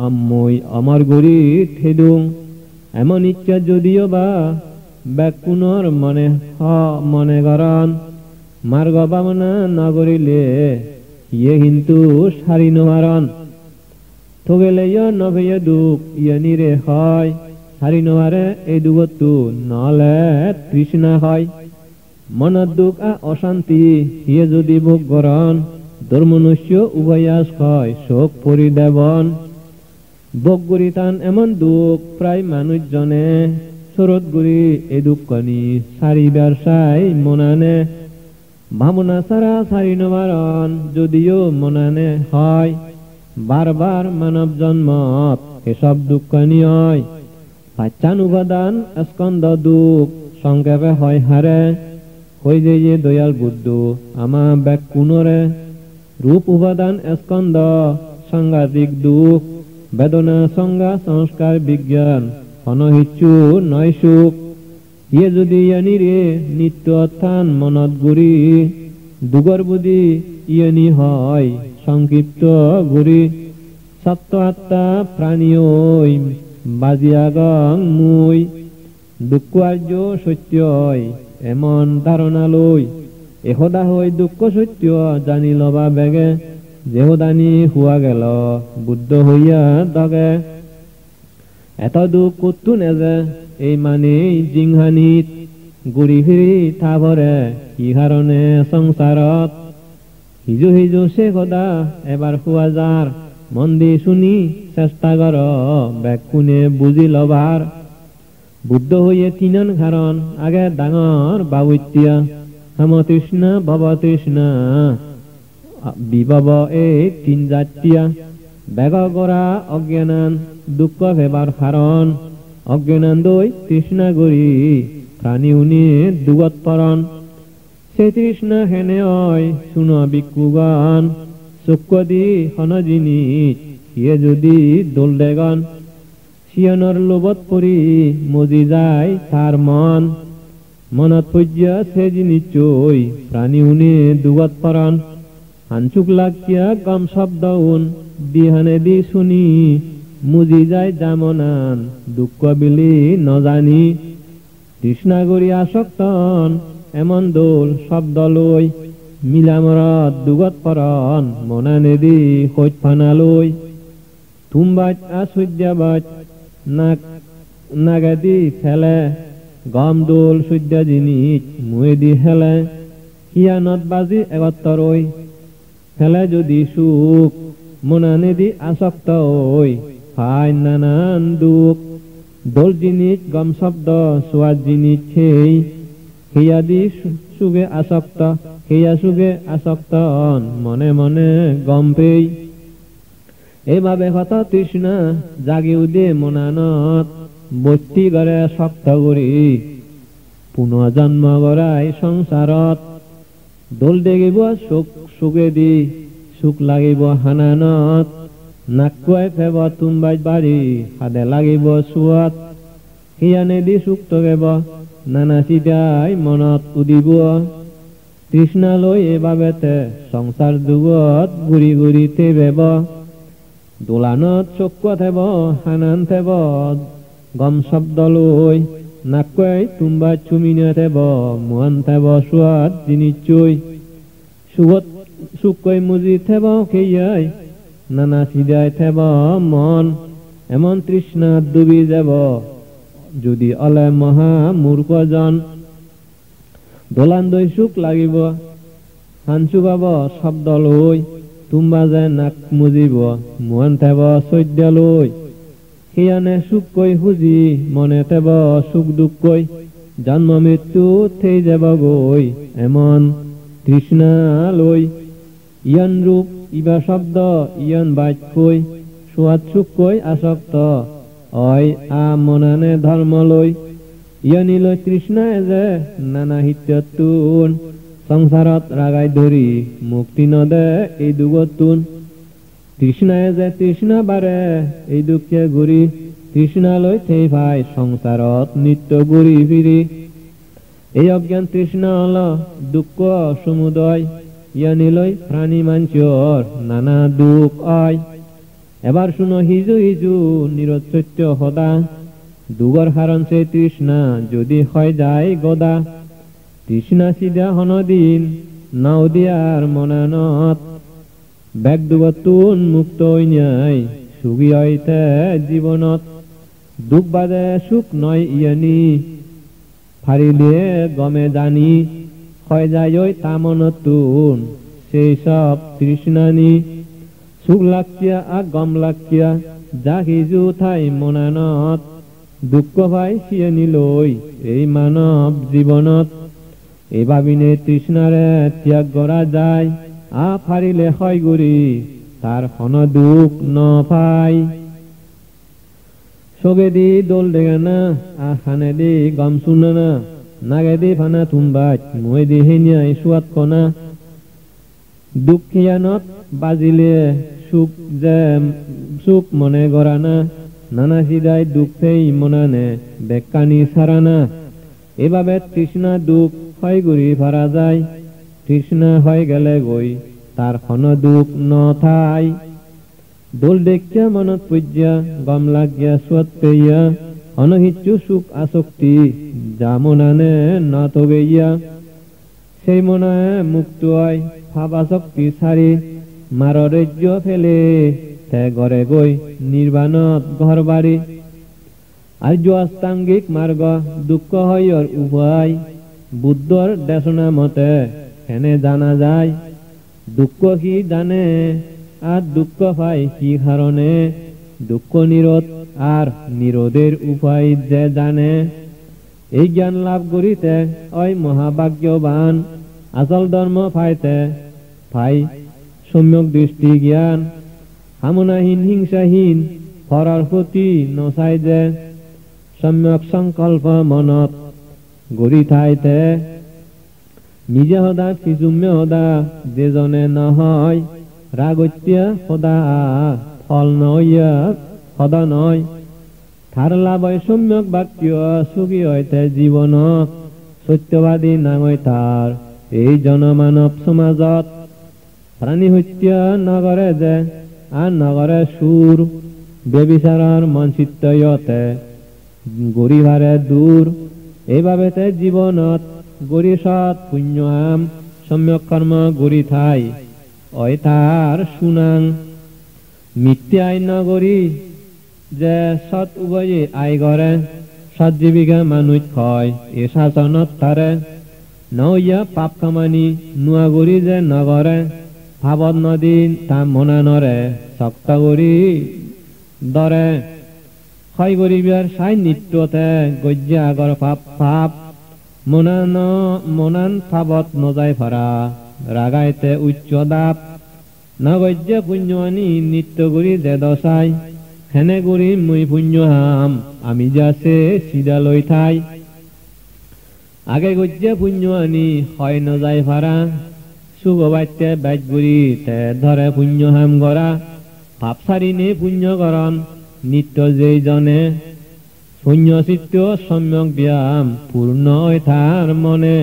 অমুই অমর গুরি ঠেদুং এমন ইচ্ছা যদিও বা ব্যাকুণর মনে হ মনে গরণ মার্গ বামনা নগরিলে ये हिंदू सारी नवारन थोगेले यो नभेय दुख ये निरे हाय सारी नवारे ए दुगतु नाले कृष्णा हाय मन दुख आ अशांति ये जुदी भोग गरन दुर्मनुष्य उभयास हाय शोक पुरी देवन भोग गुरितान एमन दुख प्राय मानुष जने सुरत गुरी ए दुख कनी सारी व्यवसाय मनाने ভাবনা সারা সারি নবারণ যদিও মনানে হয় বারবার মানব জন্মত এসব দুঃখানি হয় পাচ্ছান উপাদান স্কন্দ দুঃখ সংক্ষেপে হয় হারে হই যে যে দয়াল বুদ্ধ আমা ব্যাক কুনরে রূপ উপাদান স্কন্দ সাংঘাতিক দুঃখ বেদনা সংজ্ঞা সংস্কার বিজ্ঞান অনহিচ্ছু নয় সুখ ये जुदी यानी रे नित्योत्थान मनत गुरी दुगर बुद्धि यानी हाय संकीप्त गुरी सप्त आत्ता प्राणियों बाजियागं मुई दुःखवार्यो सत्यय एमन धारणा लई एहदा हई दुःख सत्य जानी लबा बेगे जेहदानी हुआ गेल बुद्ध हइया दगे এত দুঃখ কতু নেজে এই মানে জিংহানিত ঘুরি ফিরি থাবরে ইহারণে সংসারত হিজু হিজু সে গদা এবার হুয়া যার মন্দি শুনি চেষ্টা কর ব্যাকুণে বুঝি লবার বুদ্ধ হইয়ে তিনন ঘারণ আগে ডাঙর বাবুত্যা হামতৃষ্ণা ভবতৃষ্ণা বিভব এই তিন জাতিয়া বেগ গড়া অজ্ঞানান দুঃখ হেবার হারণ অজ্ঞানন্দই তৃষ্ণা গরি প্রাণী উনি দুগত পরণ সে তৃষ্ণা হেনে অয় শুন বিকুগণ চুক্কদি হন জিনিস সিয়ে যদি দোল দেগণ সিয়নর লোবত পরি মজি যায় তার মন মনত পূজ্যা সে জিনিস চই প্রাণী উনি দুগত পরণ হাঞ্চুক লাগিয়া গম শব্দ উন দিহানে দি শুনি মুজি যায় জামনান দুঃখ বিলি নজানি তৃষ্ণাগরি আসক্তন এমন দোল শব্দ লই মিলামরত দুগত পরণ মনানেদি হৈত ফানা লই তুমবাজ আসূর্যাবাজ নাক নাগাদি ফেলে গম দোল সূর্যা জিনিস মুয়েদি হেলে হিয়ানত বাজি এগত্তরই ফেলে যদি সুখ মনানেদি আসক্ত ওই হাই নানান দুঃখ দোল জিনিস গম শব্দ সোয়া জিনিস খেই হিয়াদি সুগে আসক্ত হিয়া সুগে আসক্ত মনে মনে গম পেই এভাবে হত তৃষ্ণা জাগি উদে মনানত বস্তি গড়ে শক্ত গড়ি পুনঃ জন্ম Gorai সংসারত Dol degi bua shuk shukedi shuk lagi bua hananat nakwai feba tumbaj bari hade lagi bua suat kiane di shuk toge bua nanasidai monat udi bua Krishna loye babete sangsar dugot guri guri tebe bua dolanat shukwa teba hanan teba gam shabdaloi Nakwai tumba chumina tebo, muan tebo suat dinichuy, suat sukoi muzi tebo keyai, nana sidai tebo mon, emon trishna dubi tebo, judi ale maha murko jan, dolandoi suk lagibo, hansu babo shabdaloi, tumba ze nak muzibo, muan tebo sojdaloi. Kiyane sukoi huzi moneteba suk dukoi janma mittu thei jeba goi emon Krishna loi ian rup iba shabda ian bajkoi suat sukoi asakta oi a monane dharma loi iani loi Krishna eze nana hityatun samsarat ragai dhori mukti nade e dugotun Krishna is a Krishna bare, edukya guri, Krishna loi tefai, songsarat, nitto guri viri. Eyogyan Krishna ala, dukko sumudoi, yaniloi prani manchor, nana duk oi. Ebar suno hizu hizu, nirotchotyo hoda, dugar haran se Krishna, jodi hoy jai goda. Krishna sidya honodin, naudiyar monanot. Begduvatun muktoi nyai, sugi oite jivonot, dukbade suk noi iani, pharile gome jani, khoyjayoi tamonotun, seisab krishnani, suk lakya a gom lakya, jahizu thai monanot, dukko bhai siani loi, ei manav jivonot, ebabine krishnare tyag gora jai, A pharile hoy guri, tar hono duk no pai. Shogedi dol degana, a hanedi gam sunana, nagedi fana tumbach, muedi henya iswat kona. Dukhiyanot bazile suk jem suk mone gorana, nana sidai dukhei monane, bekkani sarana. Ebabe Krishna duk hoy guri farajai. Krishna hoy gale goi, tar khono duk no thai. Dol dekya manat pujya, gam lagya swat peya, hono hichu suk asokti, jamonane nato beya. Sei monae muktuai, phabasokti sari, marorejyo fele, te gore goi, nirvanat gharbari. Arjo astangik marga, dukko hoyor ubai, buddhor desona mote. हेने जाना जाए दुःख की जाने आ दुःख पाई की हरणे दुःख निरोध आर निरोधेर उपाय जे जाने ए ज्ञान लाभ करिते ओई महाभाग्यवान असल धर्म पाइते पाई सम्यक दृष्टि ज्ञान हामनाहीन हिंसाहीन फरार होती नसाइजे सम्यक संकल्प मनत गरि थाइते निज हदा फिजुम्य हदा जेजने नहय रागत्य हदा फल नय हदा नय थार लाभय सम्यक वाक्य सुखी हयते जीवन सत्यवादी नामय थार एई जनमानव समाजत प्राणी हत्या नगरे जे आ नगरे सुर व्यभिचारर मनचित्तयते गरीबारे दूर एबाबेते जीवनत Gorishat punyam samyak karma gori thai oitar sunang mityai nagori je sat ubaye ai gore sat jibiga manuj khoy esha sanat thare nauya pap kamani nua gori je nagore bhavat nadin tam monanore sakta gori dore khoy gori byar sai nityote gojja agor pap pap Monano monan thabat nojai phara ragaite uccho dap nagajya punyoani nitto guri dedosai hene guri mui punyoham ami jase sidaloi thai age gajya punyoani hoy nojai phara शुभवाच्य बैजगुरी ते धरे पुण्य हम गरा भापसारी ने पुण्य गरम नित्य जे जने शून्य सित्य सम्यक व्याम पूर्ण थार मने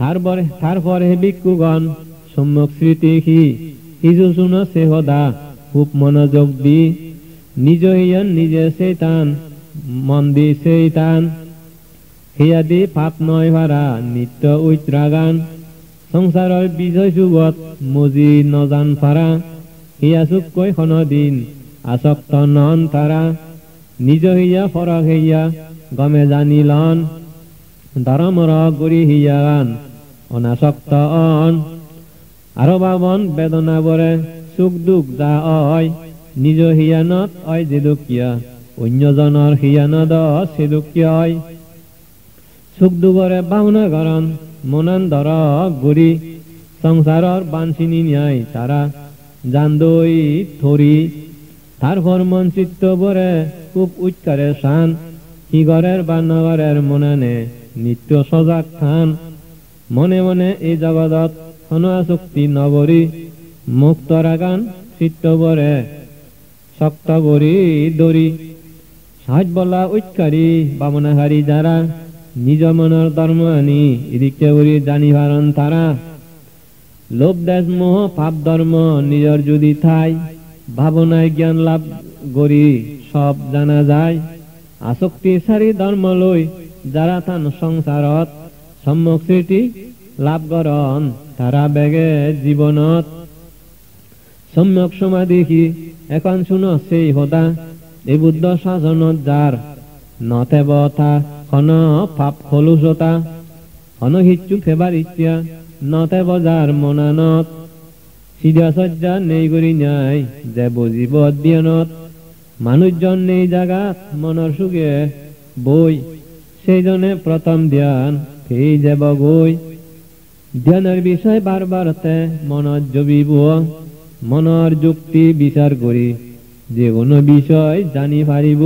थार बरे थार फरे भिक्षुगण सम्यक स्मृति हि हिजो सुन से होदा खूब मनोयोग दी निज हियन निजे शैतान मंदी शैतान हियादि पाप नय भारा नित्य उच्रागान संसार विजय सुबत मजी नजान फारा हिया सुख खन दिन आसक्त नन तारा निज हिया फरक हिया गमे जानी लन धर्म र गुरी हिया अनासक्त अन आरो बावन बेदना बरे सुख दुख जा अय निज हियानत अय जिदुकिया अन्य जनर हियानत सिदुकिया सुख दुखरे बाहुना गरन मनन्दर गुरी संसार बांसिनी न्याय तारा जान्दोई थोरी थार फरमन चित्त बरे खूब उच्चरे शान कि गरेर बा नगरेर मनने नित्य सजाग थान मने मने ए जगदत अनुआसक्ति नबरी मुक्त रागान चित्त बरे शक्त गरी दरी साज बला उच्चकारी बामनाहारी जारा निज मनर धर्म आनी इदिके गरी जानी भारन तारा लोभ देश मोह पाप धर्म निजर जुदी थाय भावनाय ज्ञान लाभ गरी सब जाना जाय आसक्ति सारी धर्म लई जारा थान संसारत सम्मुख स्थिति लाभ गरन तारा बेगे जीवनत सम्यक समाधि हि एकान सुन से होदा ए बुद्ध शासन जार नते बता खन पाप खलुसता हन हिच्चु फेबार इच्छा नते बजार मनानत सीधा सज्जा नेई गरी न्याय जे बुझिब अध्ययनत মানুষজন নেই জাগাত মনৰ সুগে বই সেইজনে প্রথম ধ্যান সেই যাব গৈ ধ্যানৰ বিষয় বাৰ বাৰতে মনত জবিব মনৰ যুক্তি বিচাৰ কৰি যিকোনো বিষয় জানি পাৰিব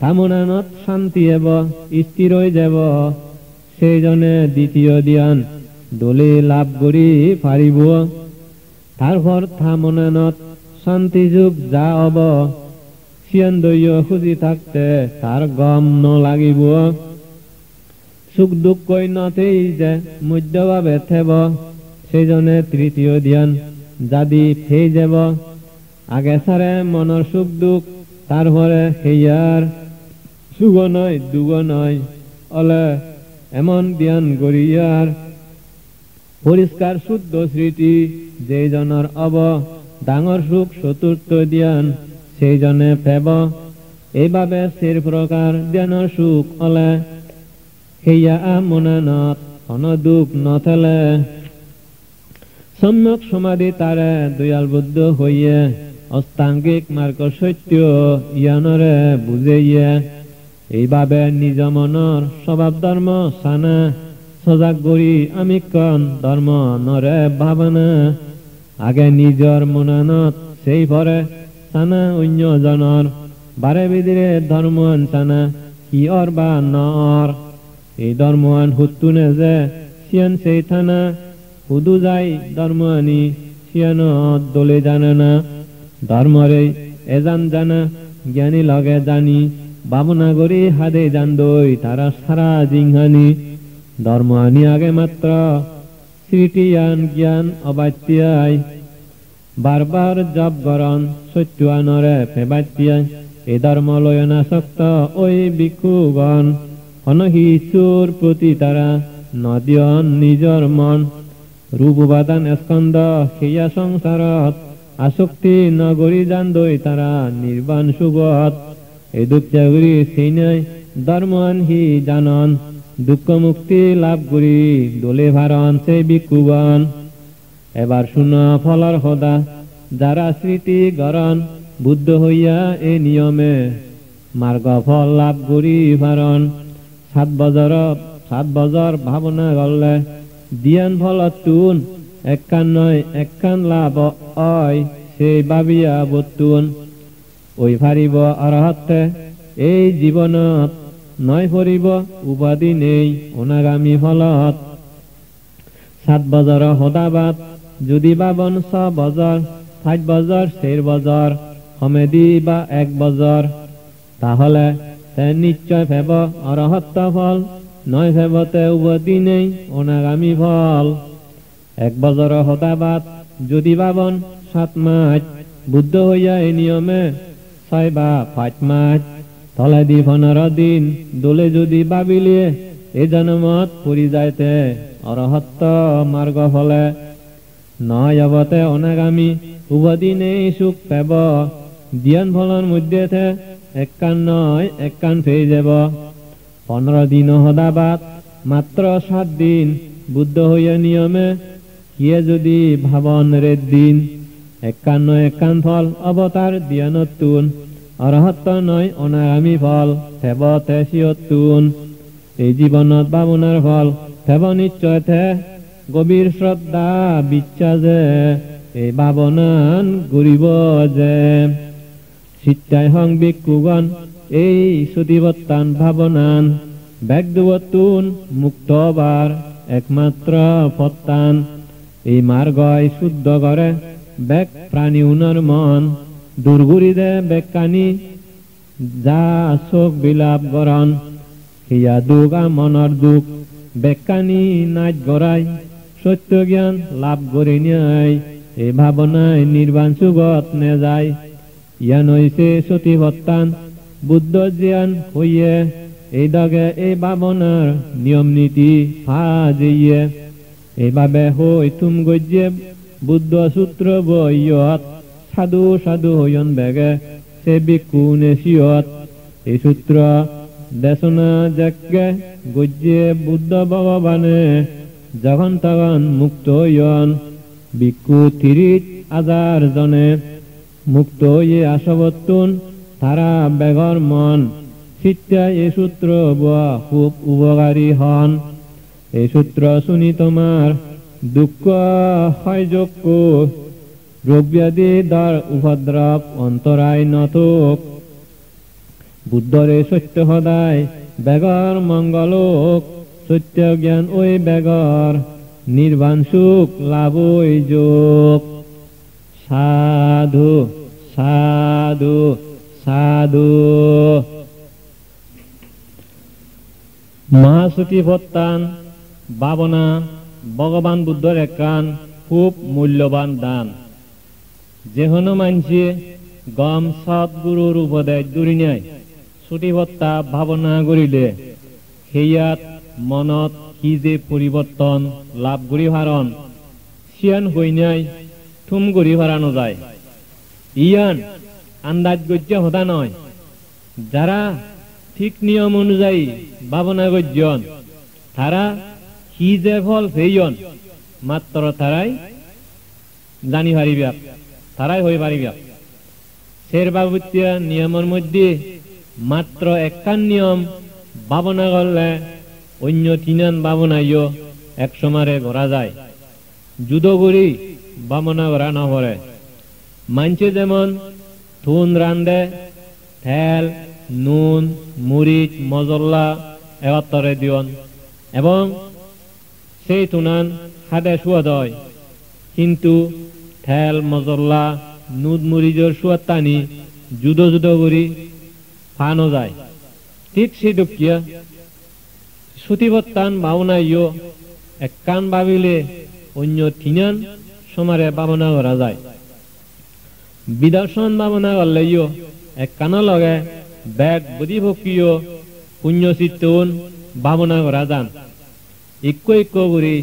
কামনানত শান্তি হ'ব স্থিৰ হৈ যাব সেইজনে দ্বিতীয় ধ্যান দলে লাভ কৰি পাৰিব তারপর কামনানত শান্তি যোগ যা হ'ব সিন্দয় খুজি থাকতে তার গম নলাগিব সুখ দুঃখ কই নতেই যে মধ্যভাৱে থেব সেইজনে তৃতীয় ধ্যান যদি ফেই যাব আগে সারে মনৰ সুখ দুঃখ তারপরে হেয়ার সুগ নয় দুগ নয় অলে এমন ধ্যান গরিয়ার পরিষ্কার শুদ্ধ স্মৃতি যে জনৰ অব ডাঙৰ সুখ চতুৰ্থ ধ্যান সেই জনে ফেব এইভাবে চিৰ প্ৰকাৰ ধ্যানৰ সুখ অলে হেয়া আমনানত অনদুখ নথলে সম্যক সমাধি তাৰে দয়াল বুদ্ধ হৈয়ে অষ্টাঙ্গিক মাৰ্গ সত্য ইয়ানৰে বুজেয়ে এইভাবে নিজ মনৰ স্বভাৱ ধৰ্ম চানা সজাগ কৰি আমি কণ ধৰ্ম নৰে ভাৱনা আগে নিজৰ মনানত সেই ভৰে চানা অন্য জনৰ বাৰে বিধিৰে ধৰ্ম আন চানা কিয়ৰ বা নৰ এই ধৰ্ম আন হুতু নেজে চিয়ান সেই থানা হুদু যাই ধৰ্ম আনি চিয়ানত দলে জানা না ধর্মরে এজান জানা জ্ঞানী লগে জানি বাবনা গরি হাদে জান দই তারা সারা জিংহানি ধর্ম আনি আগে মাত্র স্মৃতিয়ান জ্ঞান অবাত্যায় বারবার জপ গরণ সত্যুয়ানরে ফেবাত্যায় এ ধর্ম লয়নাসক্ত ওই ভিক্ষুগণ অনহি চোর প্রতি তারা নদিয়ন নিজর মন রূপ উপাদান স্কন্দ সেয়া সংসারত আসক্তি নগরী জানদই তারা নির্বাণ সুগত এই দুঃখগুলি সিনাই ধর্মান হি জানন দুঃখ মুক্তি লাভ করি দোলে ভারণ সেই বিকুবান এবার শুনা ফলর হদা যারা স্মৃতি গরণ বুদ্ধ হইয়া এ নিয়মে মার্গ ফল লাভ করি ভারণ সাত বজর সাত বজর ভাবনা গল্লে দিয়ান ফলত তুন একখান নয় একখান লাভ অয় সেই ভাবিয়া বতুন ওই ফারিব অরহতে এই জীবনত নয় ফরিব উপাধি নেই অনাগামী ফলত সাত বাজার হদাবাদ যদি বা বনস বাজার ষাট বাজার শের বাজার হমেদি বা এক বাজার তাহলে তে নিশ্চয় ফেব অরহত্য ফল নয় ফেবতে উবদি নেই অনাগামী ফল। এক বাজার হদাবাদ যদি বা বন সাত মাছ বুদ্ধ হইয়া এ নিয়মে ছয় বা পাঁচ মাছ তলে দি পনেরো দিন দোলে যদি বাবিলিয়ে এ জনমত পুরি যাইতে অরহত্য মার্গ ফলে নয় অবতে অনাগামী উবদিনে সুখ পেব দিয়ান ফলন মধ্যে এক কান নয় এক কান ফেয়ে যাব। পনেরো দিন হদাবাদ মাত্র সাত দিন বুদ্ধ হইয়া নিয়মে কিয়ে যদি ভাবন রের দিন এক কান নয় এক কান ফল অবতার দিয়ানতুন অরহত্য নয় অনাগামী ফল ফেব তেসিয়তুন। এই জীবনত বাবনার ফল ফেব নিশ্চয় থে গভীর শ্রদ্ধা বিশ্বাসে এই বাবনান গরিব যে শিক্ষায় হং বিক্ষুগণ এই সুদিবত্তান ভাবনান ব্যাগদুবতুন মুক্তবার একমাত্র পত্তান এই মার্গয় শুদ্ধ করে ব্যাগ প্রাণী উনার মন দুর্গুরি দে বেকানি যা শোক বিলাপ গরণ হিয়া দুখ আর মনের দুঃখ বেকানি নাচ গড়াই সত্য জ্ঞান লাভ করে নিয়াই এই ভাবনায় নির্বাণ সুগত নে যায় ইয়ান হইছে সতিপত্তান বুদ্ধ জ্ঞান হইয়ে এই দগে এই ভাবনার নিয়ম নীতি ফাজিয়ে এইভাবে হই তুম গজ্যে বুদ্ধ সূত্র বইয়ত সাধু সাধু হইন বেগে সে বিকুনে সিয়ত এই সূত্র দেশনা যজ্ঞে গজ্যে বুদ্ধ ভগবানে যখন তখন মুক্ত হইন বিকু তিরিশ হাজার জনে মুক্ত হইয়ে আসবতুন তারা বেগর মন শিক্ষা এ সূত্র বা খুব উপকারী হন। এই সূত্র শুনি তোমার দুঃখ হয় যোগ্য রোগব্যাধি দ্বার উপদ্রব অন্তরায় নতক বুদ্ধরে সত্য সদায় বেগর মঙ্গলোক সত্য জ্ঞান ওই বেগর নির্বাণ সুখ লাভ ওই যোগ। সাধু সাধু সাধু। মহাসতিপত্তান ভাবনা ভগবান বুদ্ধর একান খুব মূল্যবান দান। যেহন মানছে গম সদ্গুরুর উপদেশ দূরি নেয় সতিপত্তা ভাবনা করিলে সেয়াত মনত কি যে পরিবর্তন লাভ করি হারণ সিয়ান হই নাই থুম করি হারানো যায় ইয়ান আন্দাজ গজ্য হতা নয়। যারা ঠিক নিয়ম অনুযায়ী ভাবনা গজ্জন তারা কি যে ফল ফেয়ন মাত্র তারাই জানি হারিবা তারাই হয়ে পারিবা। সের বাবুতিয়া নিয়মের মধ্যে মাত্র একখান নিয়ম ভাবনা করলে অন্য তিনান ভাবনাইও এক সমারে ঘোরা যায় যুদ্ধ করি ভাবনা ঘোরা না করে মানছে যেমন থুন রান্ধে তেল নুন মরিচ মজল্লা একত্তরে দিয়ন এবং সেই তুনান হাতে সুয়াদ হয় কিন্তু ঠেল মজল্লা নুদ মরিচর সুয়াদ টানি জুদো জুদো করি ফানো যায়। ঠিক সেই দুঃখিয়া সতিপত্তান ভাবনা ইয় এক কান ভাবিলে অন্য ঠিনান সমারে ভাবনা করা যায়। বিদর্শন ভাবনা করলে ইয় এক কান লগে ব্যাগ বুদ্ধি ভক্তীয় পুণ্য চিত্তন ভাবনা করা যান ইক্য ইক্য করি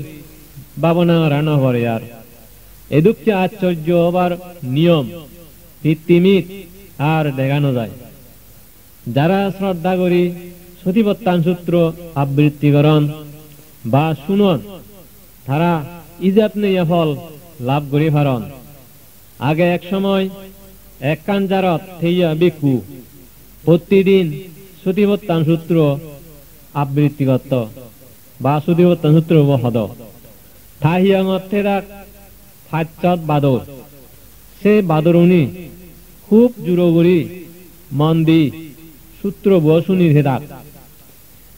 ভাবনা করা নহরে আর এদুকে আশ্চর্য হবার নিয়ম ভিত্তিমিত আর দেখানো যায়। যারা শ্রদ্ধা করি সতিপত্তান সূত্র আবৃত্তিকরণ বা শুনন তারা ইজাত নেয়া ফল লাভ করি ফারণ। আগে এক সময় এক কান জারত থেইয়া বিকু প্রতিদিন সতিপত্তান সূত্র আবৃত্তিগত বা সতিপত্তান সূত্র হদ থাহিয়া মধ্যে রাখ ফাচ্চত বাদর সে বাদর উনি খুব জুরগুরি মন দি সূত্র বসুনি হেদাক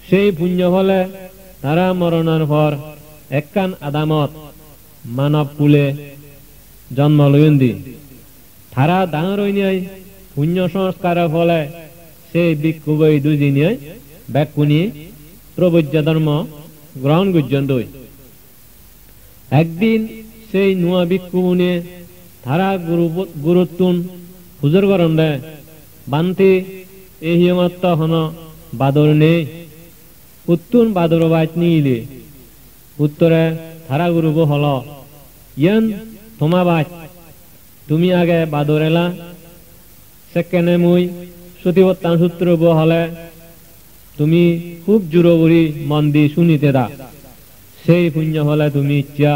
সেই পুণ্য ফলে তারা মরণার পর ekkan adamat manap pule janma loyundi. Thara dhanaroynyay punyo sanskara phole se bhikkhubai dujinyay bhakuni pravujya dharma grahan gujyandoy. Ekdin sei nuwa bhikkhune thara guruttun huzur garande banti ehiyomatta hana bador ne uttun badorobatni ile उत्तरे थारा गुरु को hello यन थोमा बाज तुमी आगे बादोरेला सेकने मुई सुतिवत्तान सूत्र को हले तुमी खूब जुरोबुरी मंदी सुनीते दा से पुण्य हले तुमी इच्छा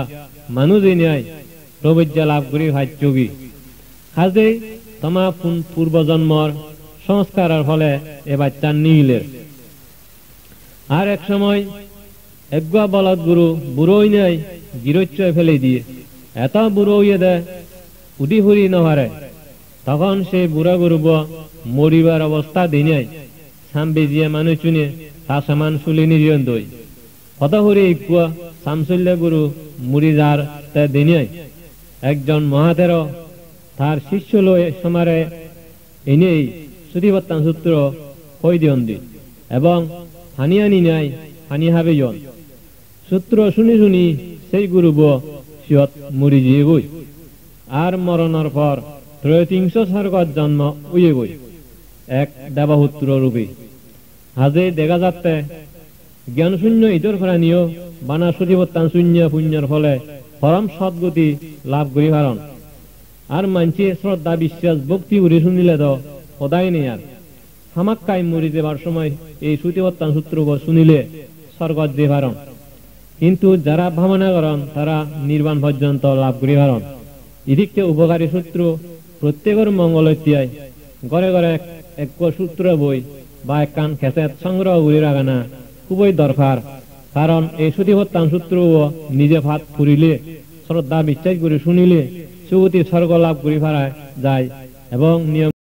मानुजी न्याय प्रवज्य लाभ गुरी हाच्योगी हाजे तमा पूर्वजन्मर संस्कार हले ए बच्चा नीले आर एक समय একগা বলদ গুরু বুড়োই নাই গিরোচ্চয় ফেলে দিয়ে এত বুড়োইয়ে দেয় উডি হুড়ি নহারে তখন সেই বুড়া গুরু মরিবার অবস্থা দিনে সামবে জিয়া মানুষ চুনে তা সামান শুলি নিরিয়ন দই কত হুড়ি ইকুয়া সামসুল্য গুরু মুড়িদার তা দিনে একজন মহাতের তার শিষ্য লয়ে সমারে এনেই সুতিবত্তান সূত্র কই দিয়ন দি এবং হানিয়ানি নাই হানি হবে জন सूत्र शुनी शुनी से गुरु बो सियत मुरी जिए गई आर मरणर पर त्रयतिंश सर्गत जन्म उये गई एक देवहूत्र रूपी हाजे देखा जाते ज्ञान शून्य इतर प्राणीय बाना सुतिवत्तान शून्य पुण्यर फले परम सद्गति लाभ करी कारण आर मानसी श्रद्धा विश्वास भक्ति उरी सुनिले तो होदाई नहीं आर हामाक्काय मुरी देवार समय ए सुतिवत्तान सूत्र बो सुनिले सर्गत दे कारण किन्तु जरा भावना करें तारा निर्वाण पर्यन्त लाभ करी पारेन इदिके उपकारी सूत्र प्रत्येकेर मंगलत्याय घरे घरे एक सूत्र बई बा एकखान केसेट संग्रह करी राखाना खूबई दरकार कारण ए सुतिवत्तान सूत्र निजे भात पुरिले श्रद्धा विश्वास करे शुनिले सुगति स्वर्ग लाभ करी पारा जाय एवं नियम